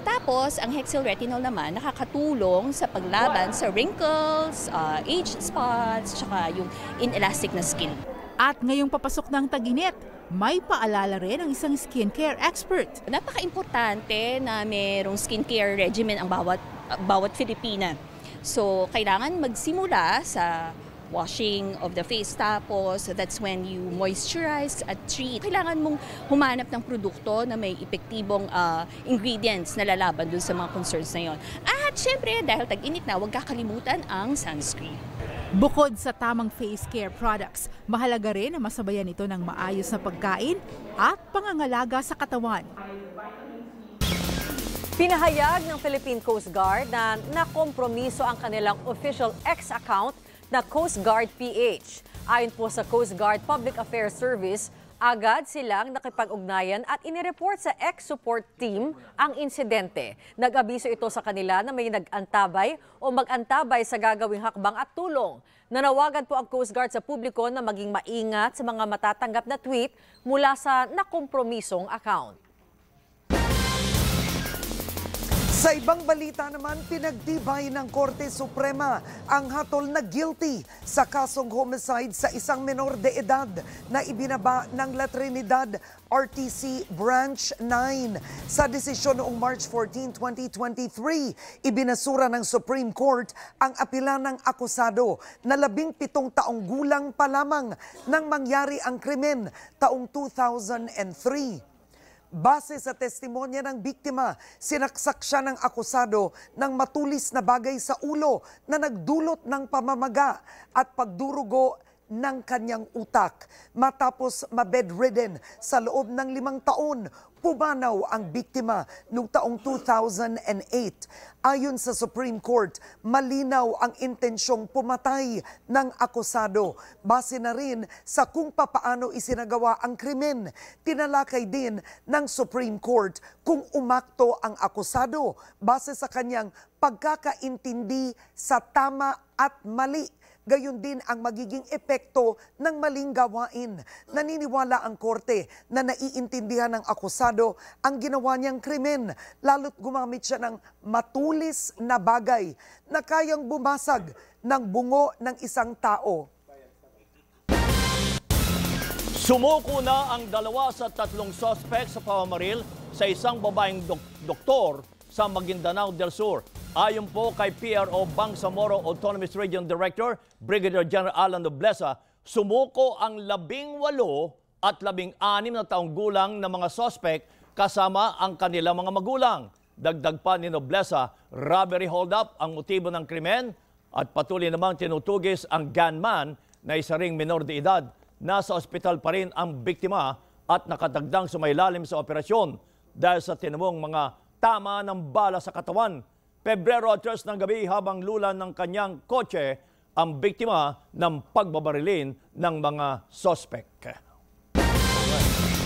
Tapos, ang hexyl retinol naman, nakakatulong sa paglaban sa wrinkles, uh, age spots, tsaka yung inelastic na skin. At ngayong papasok ng tag-init, may paalala rin ang isang skincare expert. Napaka-importante na merong skincare regimen ang bawat, uh, bawat Filipina. So, kailangan magsimula sa washing of the face, tapos that's when you moisturize at treat. Kailangan mong humanap ng produkto na may epektibong uh, ingredients na lalaban dun sa mga concerns na yon. At syempre, dahil tag-init na, huwag kakalimutan ang sunscreen. Bukod sa tamang face care products, mahalaga rin na masabayan ito ng maayos na pagkain at pangangalaga sa katawan. Pinahayag ng Philippine Coast Guard na nakompromiso ang kanilang official X account na Coast Guard P H. Ayon po sa Coast Guard Public Affairs Service, agad silang nakipag-ugnayan at inireport sa ex-support team ang insidente. Nag-abiso ito sa kanila na may nag-antabay o mag-antabay sa gagawing hakbang at tulong. Nanawagan po ang Coast Guard sa publiko na maging maingat sa mga matatanggap na tweet mula sa nakompromisong account. Sa ibang balita naman, pinagtibay ng Korte Suprema ang hatol na guilty sa kasong homicide sa isang menor de edad na ibinaba ng La Trinidad R T C Branch nine. Sa desisyon noong March fourteen, twenty twenty-three, ibinasura ng Supreme Court ang apila ng akusado na labing pitong taong gulang pa lamang nang mangyari ang krimen taong two thousand three. Base sa testimonya ng biktima, sinaksak siya ng akusado ng matulis na bagay sa ulo na nagdulot ng pamamaga at pagdurugo ng kanyang utak. Matapos mabedridden sa loob ng limang taon, pumanaw ang biktima noong taong two thousand eight. Ayon sa Supreme Court, malinaw ang intensyong pumatay ng akusado. Base na rin sa kung papaano isinagawa ang krimen, tinalakay din ng Supreme Court kung umakto ang akusado base sa kanyang pagkakaintindi sa tama at mali. Gayon din ang magiging epekto ng maling gawain. Naniniwala ang korte na naiintindihan ng akusado ang ginawa niyang krimen, lalo't gumamit siya ng matulis na bagay na kayang bumasag ng bungo ng isang tao. Sumuko na ang dalawa sa tatlong suspect sa pamamaril sa isang babaeng dok doktor sa Maguindanao del Sur. Ayon po kay P R O Bangsamoro Autonomous Region Director, Brigadier General Alan Noblesa, sumuko ang labing walo at labing anim na taong gulang na mga suspect kasama ang kanilang mga magulang. Dagdag pa ni Noblesa, robbery hold-up ang motibo ng krimen at patuloy namang tinutugis ang gunman na isa ring menor de edad. Nasa ospital pa rin ang biktima at nakatagdang sumailalim sa operasyon dahil sa tinamong mga tama ng bala sa katawan. Pebrero tres ng gabi habang lula ng kanyang kotse ang biktima ng pagbabarilin ng mga sospek.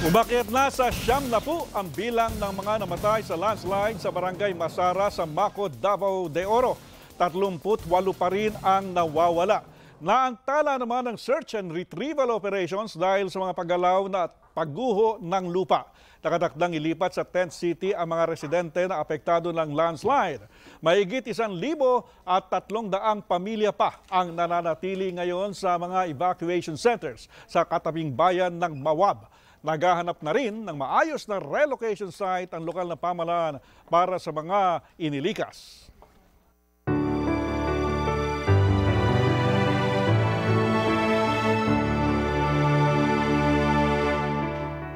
Umakyat na sa siyam na po ang bilang ng mga namatay sa landslide sa barangay Masara sa Macod, Davao de Oro. Tatlumput walo pa rin ang nawawala. Naantala naman ng search and retrieval operations dahil sa mga paggalaw na pagguho ng lupa. Nakatakdang ilipat sa tent city ang mga residente na apektado ng landslide. Mahigit isang libo at tatlong daang pamilya pa ang nananatili ngayon sa mga evacuation centers sa katabing bayan ng Mawab. Naghahanap na rin ng maayos na relocation site ang lokal na pamahalaan para sa mga inilikas.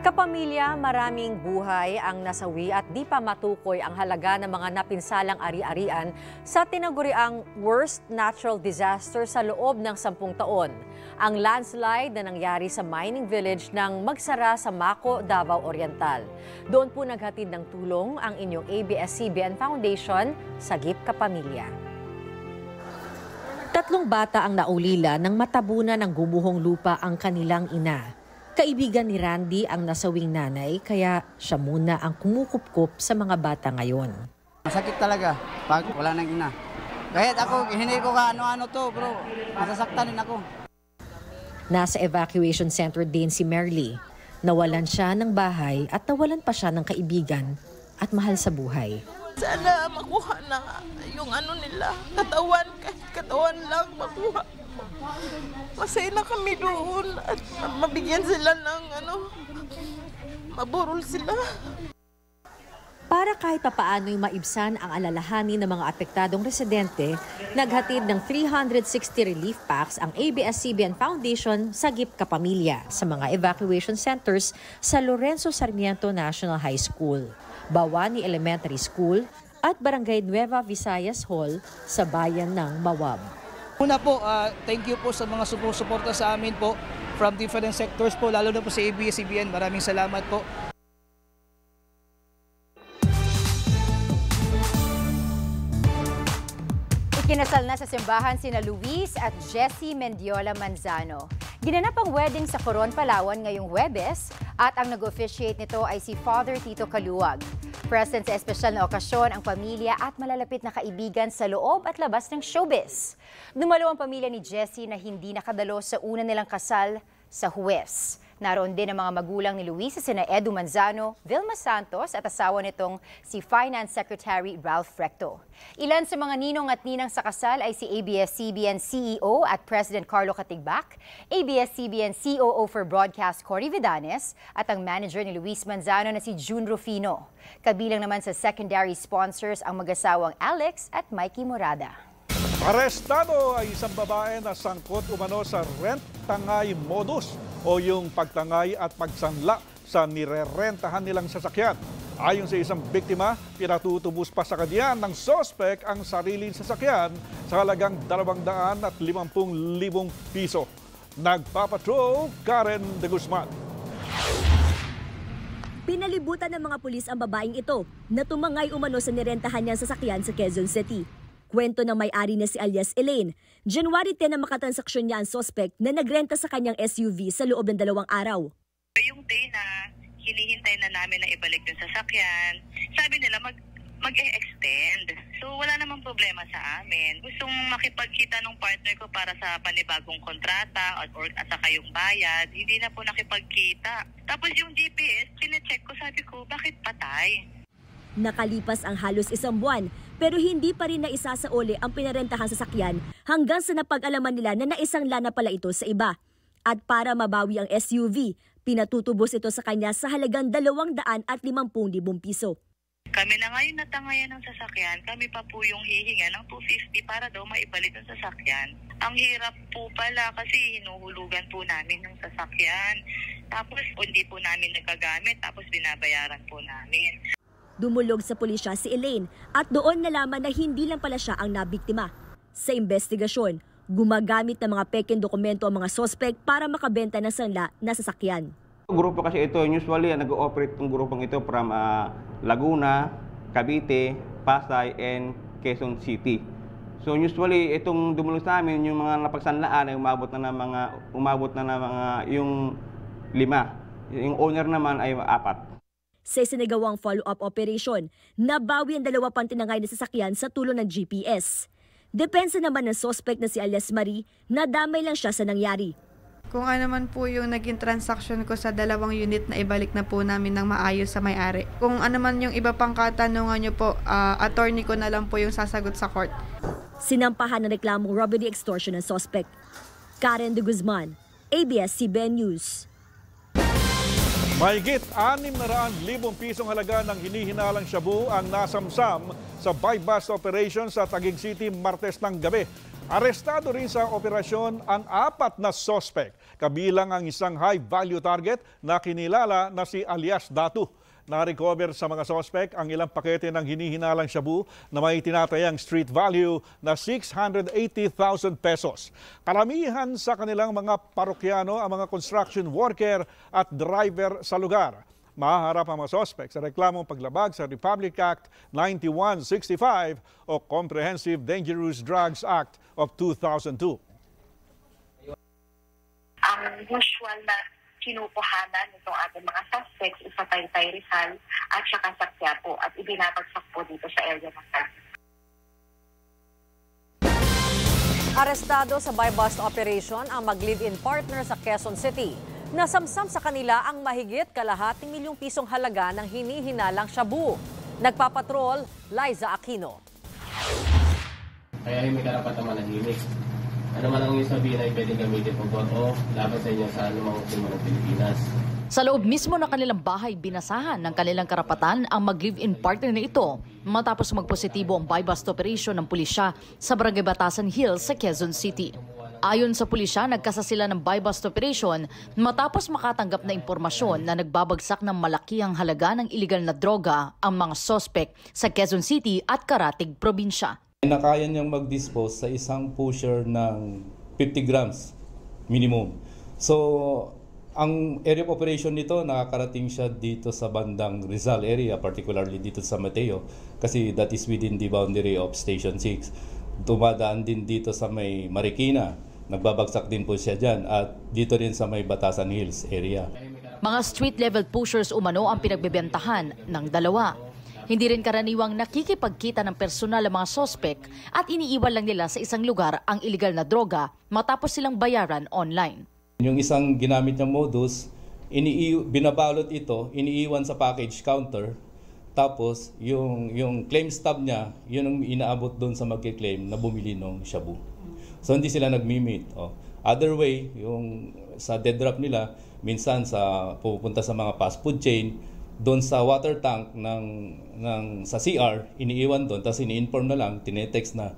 Kapamilya, maraming buhay ang nasawi at di pa matukoy ang halaga ng mga napinsalang ari-arian sa tinaguriang worst natural disaster sa loob ng sampung taon. Ang landslide na nangyari sa mining village ng Magsara sa Maco, Davao Oriental. Doon po naghatid ng tulong ang inyong A B S C B N Foundation, Sagip Kapamilya. Tatlong bata ang naulila nang matabunan ng gumuhong lupa ang kanilang ina. Kaibigan ni Randy ang nasawing nanay kaya siya muna ang kumukupkup sa mga bata ngayon. Masakit talaga pag wala nang ina. Kahit ako, hindi ko ka ano-ano to bro, masasaktanin ako. Nasa evacuation center din si Merly. Nawalan siya ng bahay at nawalan pa siya ng kaibigan at mahal sa buhay. Sana makuha na yung ano nila, katawan, kahit katawan lang makuha. Masaya na kami doon at mabigyan sila ng ano, maburol sila. Para kahit papaano'y maibsan ang alalahanin ng mga apektadong residente, naghatid ng three hundred sixty relief packs ang A B S C B N Foundation Sagip Kapamilya sa mga evacuation centers sa Lorenzo Sarmiento National High School, Bawani Elementary School at Barangay Nueva Visayas Hall sa bayan ng Mawab. Una po, uh, thank you po sa mga sumusuporta sa amin po from different sectors po, lalo na po sa A B S C B N. Maraming salamat po. Ikinasal na sa simbahan sina Luis at Jessie Mendiola Manzano. Ginanap ang wedding sa Coron, Palawan ngayong Huwebes at ang nag-officiate nito ay si Father Tito Kaluwag. Present sa espesyal na okasyon ang pamilya at malalapit na kaibigan sa loob at labas ng showbiz. Dumalo ang pamilya ni Jessie na hindi nakadalo sa una nilang kasal sa Huwes. Naroon din ang mga magulang ni Luis sa sina Edu Manzano, Vilma Santos at asawa nitong si Finance Secretary Ralph Recto. Ilan sa mga ninong at ninang sa kasal ay si A B S C B N C E O at President Carlo Katigbak, A B S C B N C O O for Broadcast Cory Vidanes at ang manager ni Luis Manzano na si June Rufino. Kabilang naman sa secondary sponsors ang mag-asawang Alex at Mikey Morada. Arestado ay isang babae na sangkot umano sa rent tangay modus o yung pagtangay at pagsanla sa nirerentahan nilang sasakyan. Ayon sa isang biktima, pinatutubos pa sa kanya ng sospek ang sariling sasakyan sa halagang dalawang daan at limampu't libong piso. Nagpapatrol, Karen de Guzman. Pinalibutan ng mga pulis ang babaeng ito na tumangay umano sa nirentahan niyang sasakyan sa Quezon City. Kwento ng may-ari na si alias Elaine, January tenth na makatransaksyon niya ang suspect na nagrenta sa kanyang S U V sa loob ng dalawang araw. Yung day na hinihintay na namin na ibalik yung sasakyan, sabi nila mag, mag-e-extend. So wala namang problema sa amin. Gustong makipagkita ng partner ko para sa panibagong kontrata at, or, at saka yung bayad, hindi na po nakipagkita. Tapos yung G P S, kine-check ko, sabi ko, bakit patay? Nakalipas ang halos isang buwan pero hindi pa rin naisasaole ang pinarentahan sasakyan hanggang sa napag-alaman nila na naisangla na pala ito sa iba. At para mabawi ang S U V, Pinatutubos ito sa kanya sa halagang dalawang daan at limampu libong piso. Kami na ngayon natangayan ng sasakyan, kami pa po yung hihinga ng two fifty para daw maibalik ang sasakyan. Ang hirap po pala kasi hinuhulugan po namin ng sasakyan. Tapos hindi po namin nagagamit, tapos binabayaran po namin. Dumulog sa pulisya si Elaine at doon nalaman na hindi lang pala siya ang nabiktima. Sa investigasyon, gumagamit ng mga peking dokumento ang mga sospek para makabenta ng sanla na sasakyan. Grupo kasi ito, usually nag-ooperate itong grupong ito from uh, Laguna, Cavite, Pasay, and Quezon City. So usually itong dumulog sa amin, yung mga napagsanlaan ay umabot na ng mga, umabot na ng mga yung lima. Yung owner naman ay apat. Sa isinagawang follow-up operation, nabawi ang dalawa pang tinangay na sasakyan sa tulong ng G P S. Depensa naman ng sospek na si Alias Marie, nadamay lang siya sa nangyari. Kung ano man po yung naging transaction ko sa dalawang unit na ibalik na po namin ng maayos sa may-ari. Kung ano man yung iba pang katanungan nyo po, uh, attorney ko na lang po yung sasagot sa court. Sinampahan ng reklamong robbery extortion ng sospek. Karen De Guzman, A B S C B N News. Mahigit anim na raang libong pisong halaga ng hinihinalang shabu ang nasamsam sa bypass operation sa Taguig City Martes ng gabi. Arestado rin sa operasyon ang apat na sospek, kabilang ang isang high-value target na kinilala na si Alias Dato. Na-recover sa mga sospek ang ilang pakete ng hinihinalang shabu na may tinatayang street value na six hundred eighty thousand pesos. Karamihan sa kanilang mga parokyano ang mga construction worker at driver sa lugar. Maharap ang mga sospek sa reklamong paglabag sa Republic Act ninety-one sixty-five o Comprehensive Dangerous Drugs Act of two thousand two. Ang usual na kinukuhanan nitong ating mga suspects is sa Taytay Rizal at saka sa Quiapo at ibinabagsak po dito sa area ng Taytay. Arestado sa buy-bust operation ang mag-live-in partner sa Quezon City. Nasamsam sa kanila ang mahigit kalahating milyong pisong halaga ng hinihinalang shabu. Nagpapatrol, Liza Aquino. Kaya rin may karapatan manahimik. Ano man ang inyong sabihin ay pwedeng gamitin po o laban sa inyo sa anumang simo ng Pilipinas. Sa loob mismo ng kanilang bahay, binasahan ng kanilang karapatan ang mag-live-in partner na ito matapos magpositibo ang buy-bust operation ng pulisya sa Barangay Batasan Hills sa Quezon City. Ayon sa pulisya, nagkasa sila ng buy-bust operation matapos makatanggap na impormasyon na nagbabagsak ng malakihang halaga ng iligal na droga ang mga sospek sa Quezon City at Karatig probinsya. Nakaya niyang mag-dispose sa isang pusher ng fifty grams minimum. So, ang area of operation nito nakakarating siya dito sa bandang Rizal area, particularly dito sa Mateo, kasi that is within the boundary of Station six. Tumadaan din dito sa may Marikina. Nagbabagsak din po siya dyan at dito rin sa may Batasan Hills area. Mga street-level pushers umano ang pinagbebentahan ng dalawa. Hindi rin karaniwang nakikipagkita ng personal ang mga sospek at iniiwan lang nila sa isang lugar ang iligal na droga matapos silang bayaran online. Yung isang ginamit niyang modus, binabalot ito, iniiwan sa package counter, tapos yung, yung claim stub niya, yun ang inaabot doon sa magkiklaim na bumili ng shabu. So hindi sila nagmi-meet. Oh. Other way, yung sa dead drop nila, minsan sa pupunta sa mga fast food chain, doon sa water tank ng, ng sa C R, iniiwan doon, tapos ini-inform na lang, tinetext na.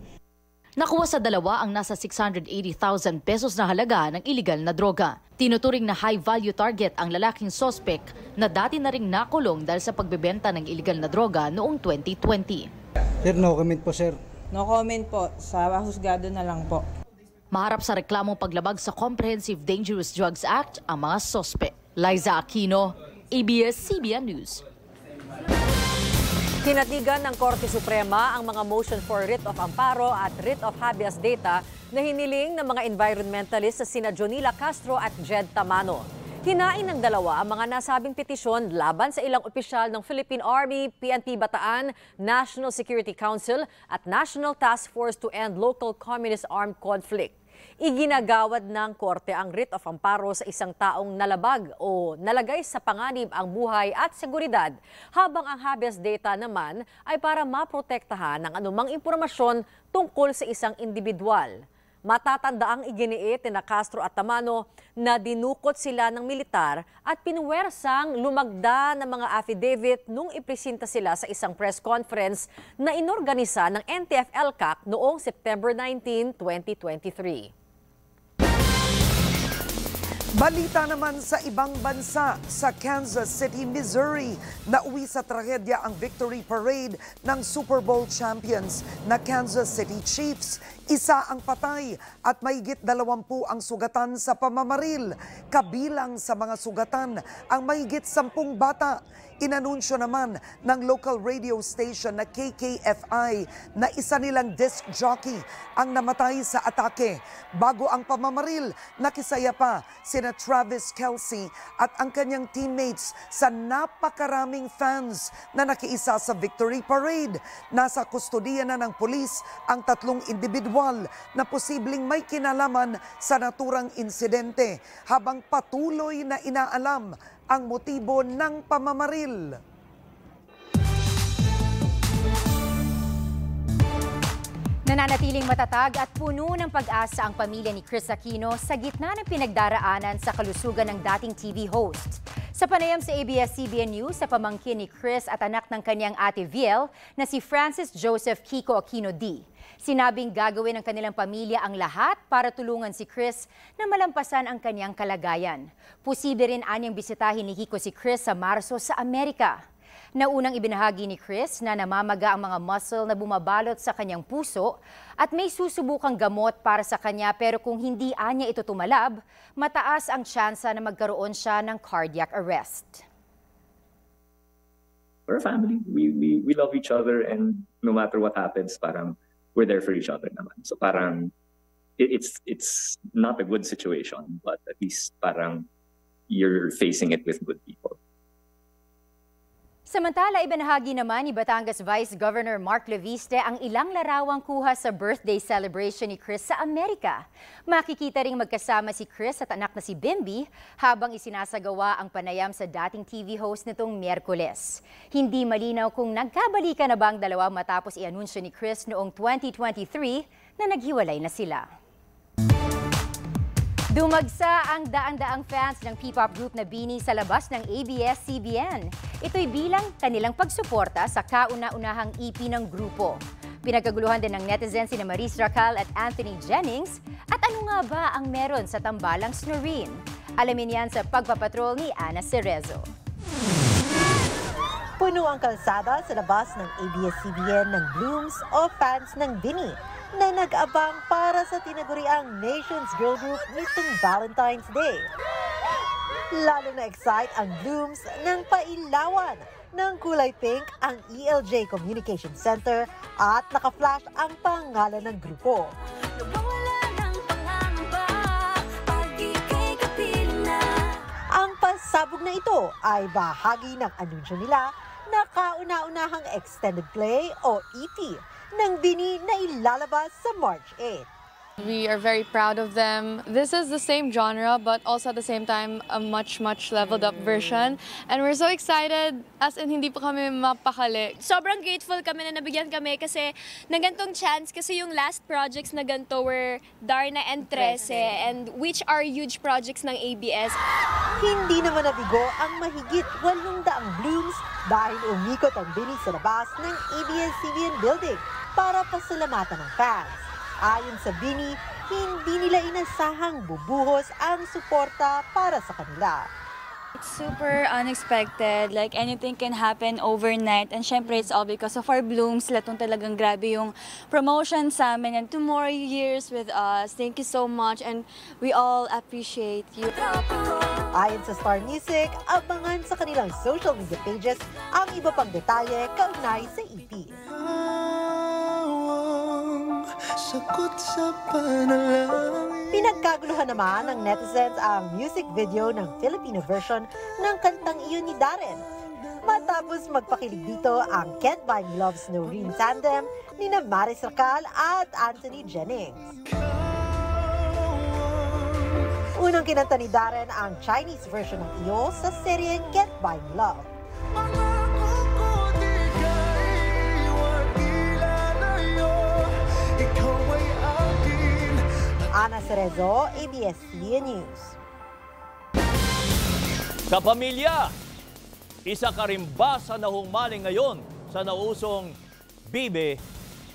Nakuha sa dalawa ang nasa six hundred eighty thousand pesos na halaga ng iligal na droga. Tinuturing na high-value target ang lalaking sospek na dati na ring nakulong dahil sa pagbebenta ng iligal na droga noong twenty twenty. Sir, no comment po, sir. No comment po. Sa husgado na lang po. Maharap sa reklamong paglabag sa Comprehensive Dangerous Drugs Act ang mga sospek. Liza Aquino, A B S C B N News. Tinatigan ng Korte Suprema ang mga motion for writ of amparo at writ of habeas data na hiniling ng mga environmentalists sa sina Jonila Castro at Jed Tamano. Hinain ng dalawa ang mga nasabing petisyon laban sa ilang opisyal ng Philippine Army, P N P Bataan, National Security Council at National Task Force to End Local Communist Armed Conflict. Iginagawad ng korte ang writ of amparo sa isang taong nalabag o nalagay sa panganib ang buhay at seguridad, habang ang habeas data naman ay para maprotektahan ang anumang impormasyon tungkol sa isang individual. Matatanda ang iginiit ni Castro at Tamano na dinukot sila ng militar at pinuwersang lumagda ng mga affidavit nung ipresinta sila sa isang press conference na inorganisa ng N T F-L C A C noong September nineteenth, twenty twenty-three. Balita naman sa ibang bansa, sa Kansas City, Missouri, nauwi sa trahedya ang victory parade ng Super Bowl champions na Kansas City Chiefs. Isa ang patay at mahigit dalawampu ang sugatan sa pamamaril. Kabilang sa mga sugatan ang mahigit sampung bata. Inanunsyo naman ng local radio station na K K F I na isa nilang disc jockey ang namatay sa atake. Bago ang pamamaril, nakisaya pa sina Travis Kelce at ang kanyang teammates sa napakaraming fans na nakiisa sa victory parade. Nasa kustudiya na ng pulis ang tatlong individual na posibleng may kinalaman sa naturang insidente habang patuloy na inaalam ang motibo ng pamamaril. Nananatiling matatag at puno ng pag-asa ang pamilya ni Chris Aquino sa gitna ng pinagdaraanan sa kalusugan ng dating T V host. Sa panayam sa A B S C B N News, sa pamangkin ni Chris at anak ng kanyang ate Viel na si Francis Joseph Kiko Aquino D. Sinabing gagawin ng kanilang pamilya ang lahat para tulungan si Chris na malampasan ang kanyang kalagayan. Posible rin anyang bisitahin ni Kiko si Chris sa Marso sa Amerika. Naunang ibinahagi ni Chris na namamaga ang mga muscle na bumabalot sa kanyang puso at may susubukang gamot para sa kanya, pero kung hindi anya ito tumalab, mataas ang tsansa na magkaroon siya ng cardiac arrest. We're a family. We, we, we love each other, and no matter what happens, parang we're there for each other naman. So parang it, it's it's not a good situation, but at least parang you're facing it with good people. Samantala, ibinahagi naman ni Batangas Vice Governor Mark Leviste ang ilang larawang kuha sa birthday celebration ni Chris sa Amerika. Makikita ring magkasama si Chris at anak na si Bimby habang isinasagawa ang panayam sa dating T V host nitong Miyerkules. Hindi malinaw kung nagkabalikan na ba ang dalawa matapos i-anunsyo ni Chris noong twenty twenty-three na naghiwalay na sila. Dumagsa ang daang-daang fans ng P-pop group na Beanie sa labas ng A B S C B N. Ito'y bilang kanilang pagsuporta sa kauna-unahang E P ng grupo. Pinagkaguluhan din ng netizens sina Maris Racal at Anthony Jennings. At ano nga ba ang meron sa tambalang Snoreen? Alamin yan sa pagpapatrol ni Ana Cerezo. Puno ang kalsada sa labas ng A B S C B N ng blooms o fans ng Beanie na nag-abang para sa tinaguriang Nations Girl Group nitong Valentine's Day. Lalo na excite ang blooms ng pailawan ng kulay pink ang E L J Communication Center at naka-flash ang pangalan ng grupo. Ang pasabog na ito ay bahagi ng anunsyo nila na kauna-unahang extended play o E P ng Beanie na ilalabas sa March eighth. We are very proud of them. This is the same genre but also at the same time a much much leveled up version, and we're so excited as in hindi pa kami mapakali. Sobrang grateful kami na nabigyan kami kasi ng gantong chance, kasi yung last projects na ganto were Darna and Trece, and which are huge projects ng A B S. Hindi naman nabigo ang mahigit walong daang blooms dahil umikot ang Beanie sa labas ng A B S C B N building para pasalamatan ng fans. Ayon sa Beanie, hindi nila inasahang bubuhos ang suporta para sa kanila. It's super unexpected, like anything can happen overnight, and syempre it's all because of our blooms. Latong talagang grabe yung promotion sa amin, and two more years with us. Thank you so much, and we all appreciate you. Ayon sa Star Music, abangan sa kanilang social media pages ang iba pang detalye kaugnay sa E P. Pinagkaguluhan naman ng netizens ang music video ng Filipino version ng kantang iyon ni Darren. Matapos magpakilig dito ang Can't Buy Me Love Snoreen tandem ni na Maris Racal at Anthony Jennings. Unang kinanta ni Darren ang Chinese version ng iyo sa seryeng Get By Love. Ana Cerezo, A B S C N News. Sa pamilya, isa ka rin ba sa nahumaling ngayon sa nausong bibi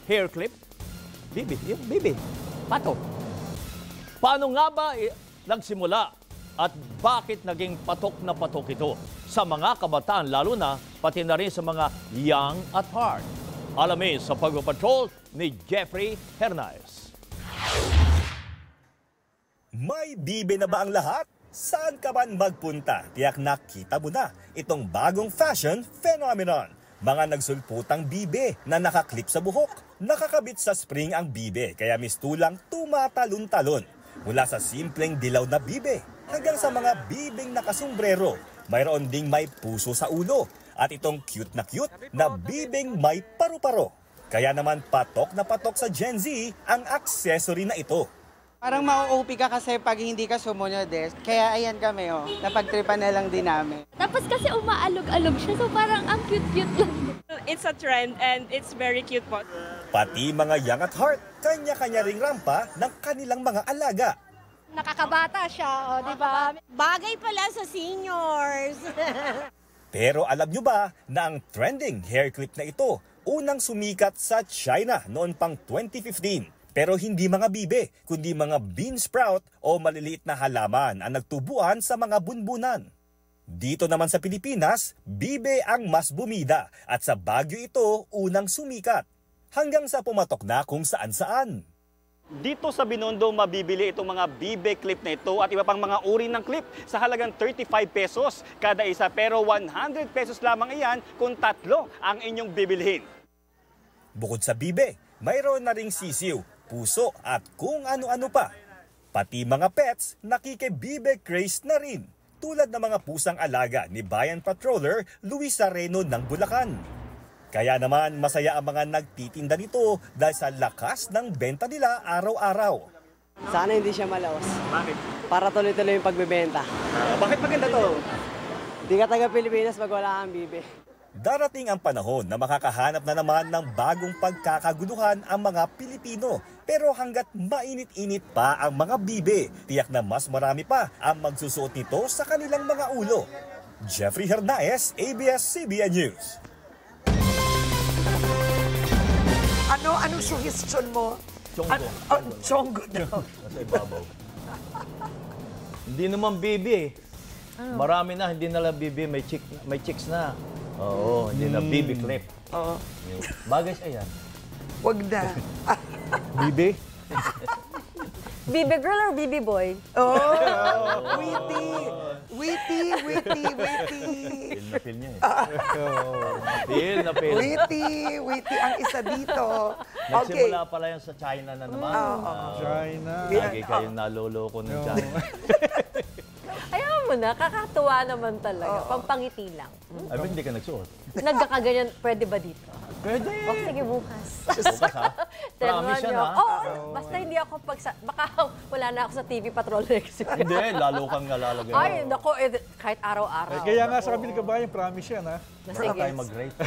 hair clip? Bibi, yung bibi, pato. Paano nga ba nagsimula at bakit naging patok na patok ito sa mga kabataan, lalo na pati na rin sa mga young at heart? Alamin sa pagpapatrol ni Jeffrey Hernandez. May bibi na ba ang lahat? Saan ka man magpunta, tiyak nakita mo na itong bagong fashion phenomenon. Mga nagsulputang bibe na nakaklip sa buhok. Nakakabit sa spring ang bibe, kaya mistulang tumatalon-talon. Mula sa simpleng dilaw na bibe hanggang sa mga bibing nakasombrero. Mayroon ding may puso sa ulo. At itong cute na cute na bibing may paru-paro. Kaya naman patok na patok sa Gen Z ang accessory na ito. Parang mau-O P ka kasi pag hindi ka sumunod eh. Kaya ayan kami oh, napagtripan na lang din namin. Tapos kasi umaalog-alog siya, so parang ang cute-cute lang. It's a trend and it's very cute po. Pati mga young at heart, kanya-kanya ring rampa ng kanilang mga alaga. Nakakabata siya, oh, di ba? Bagay pala sa seniors. Pero alam nyo ba na ang trending hair clip na ito, unang sumikat sa China noon pang twenty fifteen. Pero hindi mga bibe, kundi mga bean sprout o maliliit na halaman ang nagtubuan sa mga bunbunan. Dito naman sa Pilipinas, bibe ang mas bumida at sa Baguio ito unang sumikat. Hanggang sa pumatok na kung saan-saan. Dito sa Binondo, mabibili itong mga bibe clip na ito at iba pang mga uri ng clip sa halagang thirty-five pesos kada isa. Pero one hundred pesos lamang iyan kung tatlo ang inyong bibilhin. Bukod sa bibe, mayroon na ring sisiw, puso at kung ano-ano pa. Pati mga pets, nakikibibe craze na rin. Tulad ng mga pusang alaga ni Bayan Patroller Luis Areno ng Bulacan. Kaya naman masaya ang mga nagtitinda nito dahil sa lakas ng benta nila araw-araw. Sana hindi siya malaos. Bakit? Para tuloy-tuloy yung pagbebenta. Uh, bakit maganda to? Hindi ka taga-Pilipinas pag wala kang bibe. Darating ang panahon na makakahanap na naman ng bagong pagkakaguluhan ang mga Pilipino. Pero hanggat mainit-init pa ang mga bibe, tiyak na mas marami pa ang magsusuot nito sa kanilang mga ulo. Jeffrey Hernandez, A B S C B N News. Ano? Anong suggestion mo? Chonggo. An oh, chonggo daw. Nasa ibabaw. Hindi naman bibe. Marami na, hindi nalang bibe. May, chick, may chicks na. Oo, hindi na. Bibi clip. Oo. Bagay siya yan. Huwag na. Bibi? Bibi girl or bibi boy? Oo. Witty. Witty, witty, witty. Feel na feel niya eh. Feel na feel. Witty, witty. Ang isa dito. Nagsimula pala yan sa China na naman. China. Lagi kayong naloloko ng China. Ayaw mo na, kakatuwa naman talaga. Oh. Pampangiti lang. Hmm? Ay, hindi ka nagsuot? Nagkakaganyan, pwede ba dito? Pwede! O, sige, bukas. Bukas, ha? Promise siya na. Oo, oh, basta hindi ako pag... Baka wala na ako sa T V Patrol next. Hindi, lalo kang nalalagay. Ay, naku, eh, kahit araw-araw. Kaya nga, sa kabila ka ba yung promise siya na? Basta tayo mag-rate.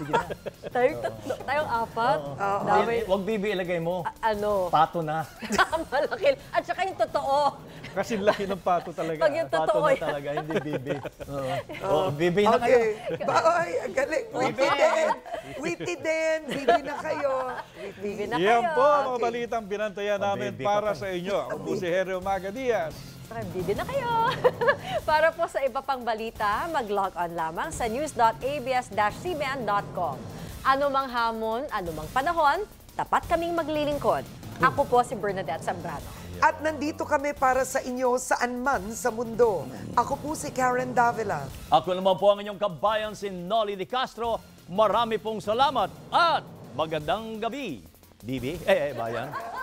Sige na. Tayong tatlo, tayong apat. Huwag bibi ilagay mo. Ano? Pato na. Malaki. At saka yung totoo. Kasi laki ng pato talaga. Pag yung totoo yan. Pato na talaga, hindi bibi. Oo, bibi na kayo. Baoy, ang galing. Witty din. Witty din. Bibi na kayo. Bibi na kayo. Yan po, mga balitang binantayan namin para sa inyo. Ako po si Henry Umaga Diaz. Bibi na kayo. Para po sa iba pang balita, mag-log on lamang sa news dot a b s dash c b n dot com. Ano mang hamon, ano mang panahon, tapat kaming maglilingkod. Ako po si Bernadette Zambrano. At nandito kami para sa inyo saan man sa mundo. Ako po si Karen Davila. Ako naman po ang inyong kabayan, si Nolly Di Castro. Marami pong salamat at magandang gabi. Bibi, eh, eh, bayan.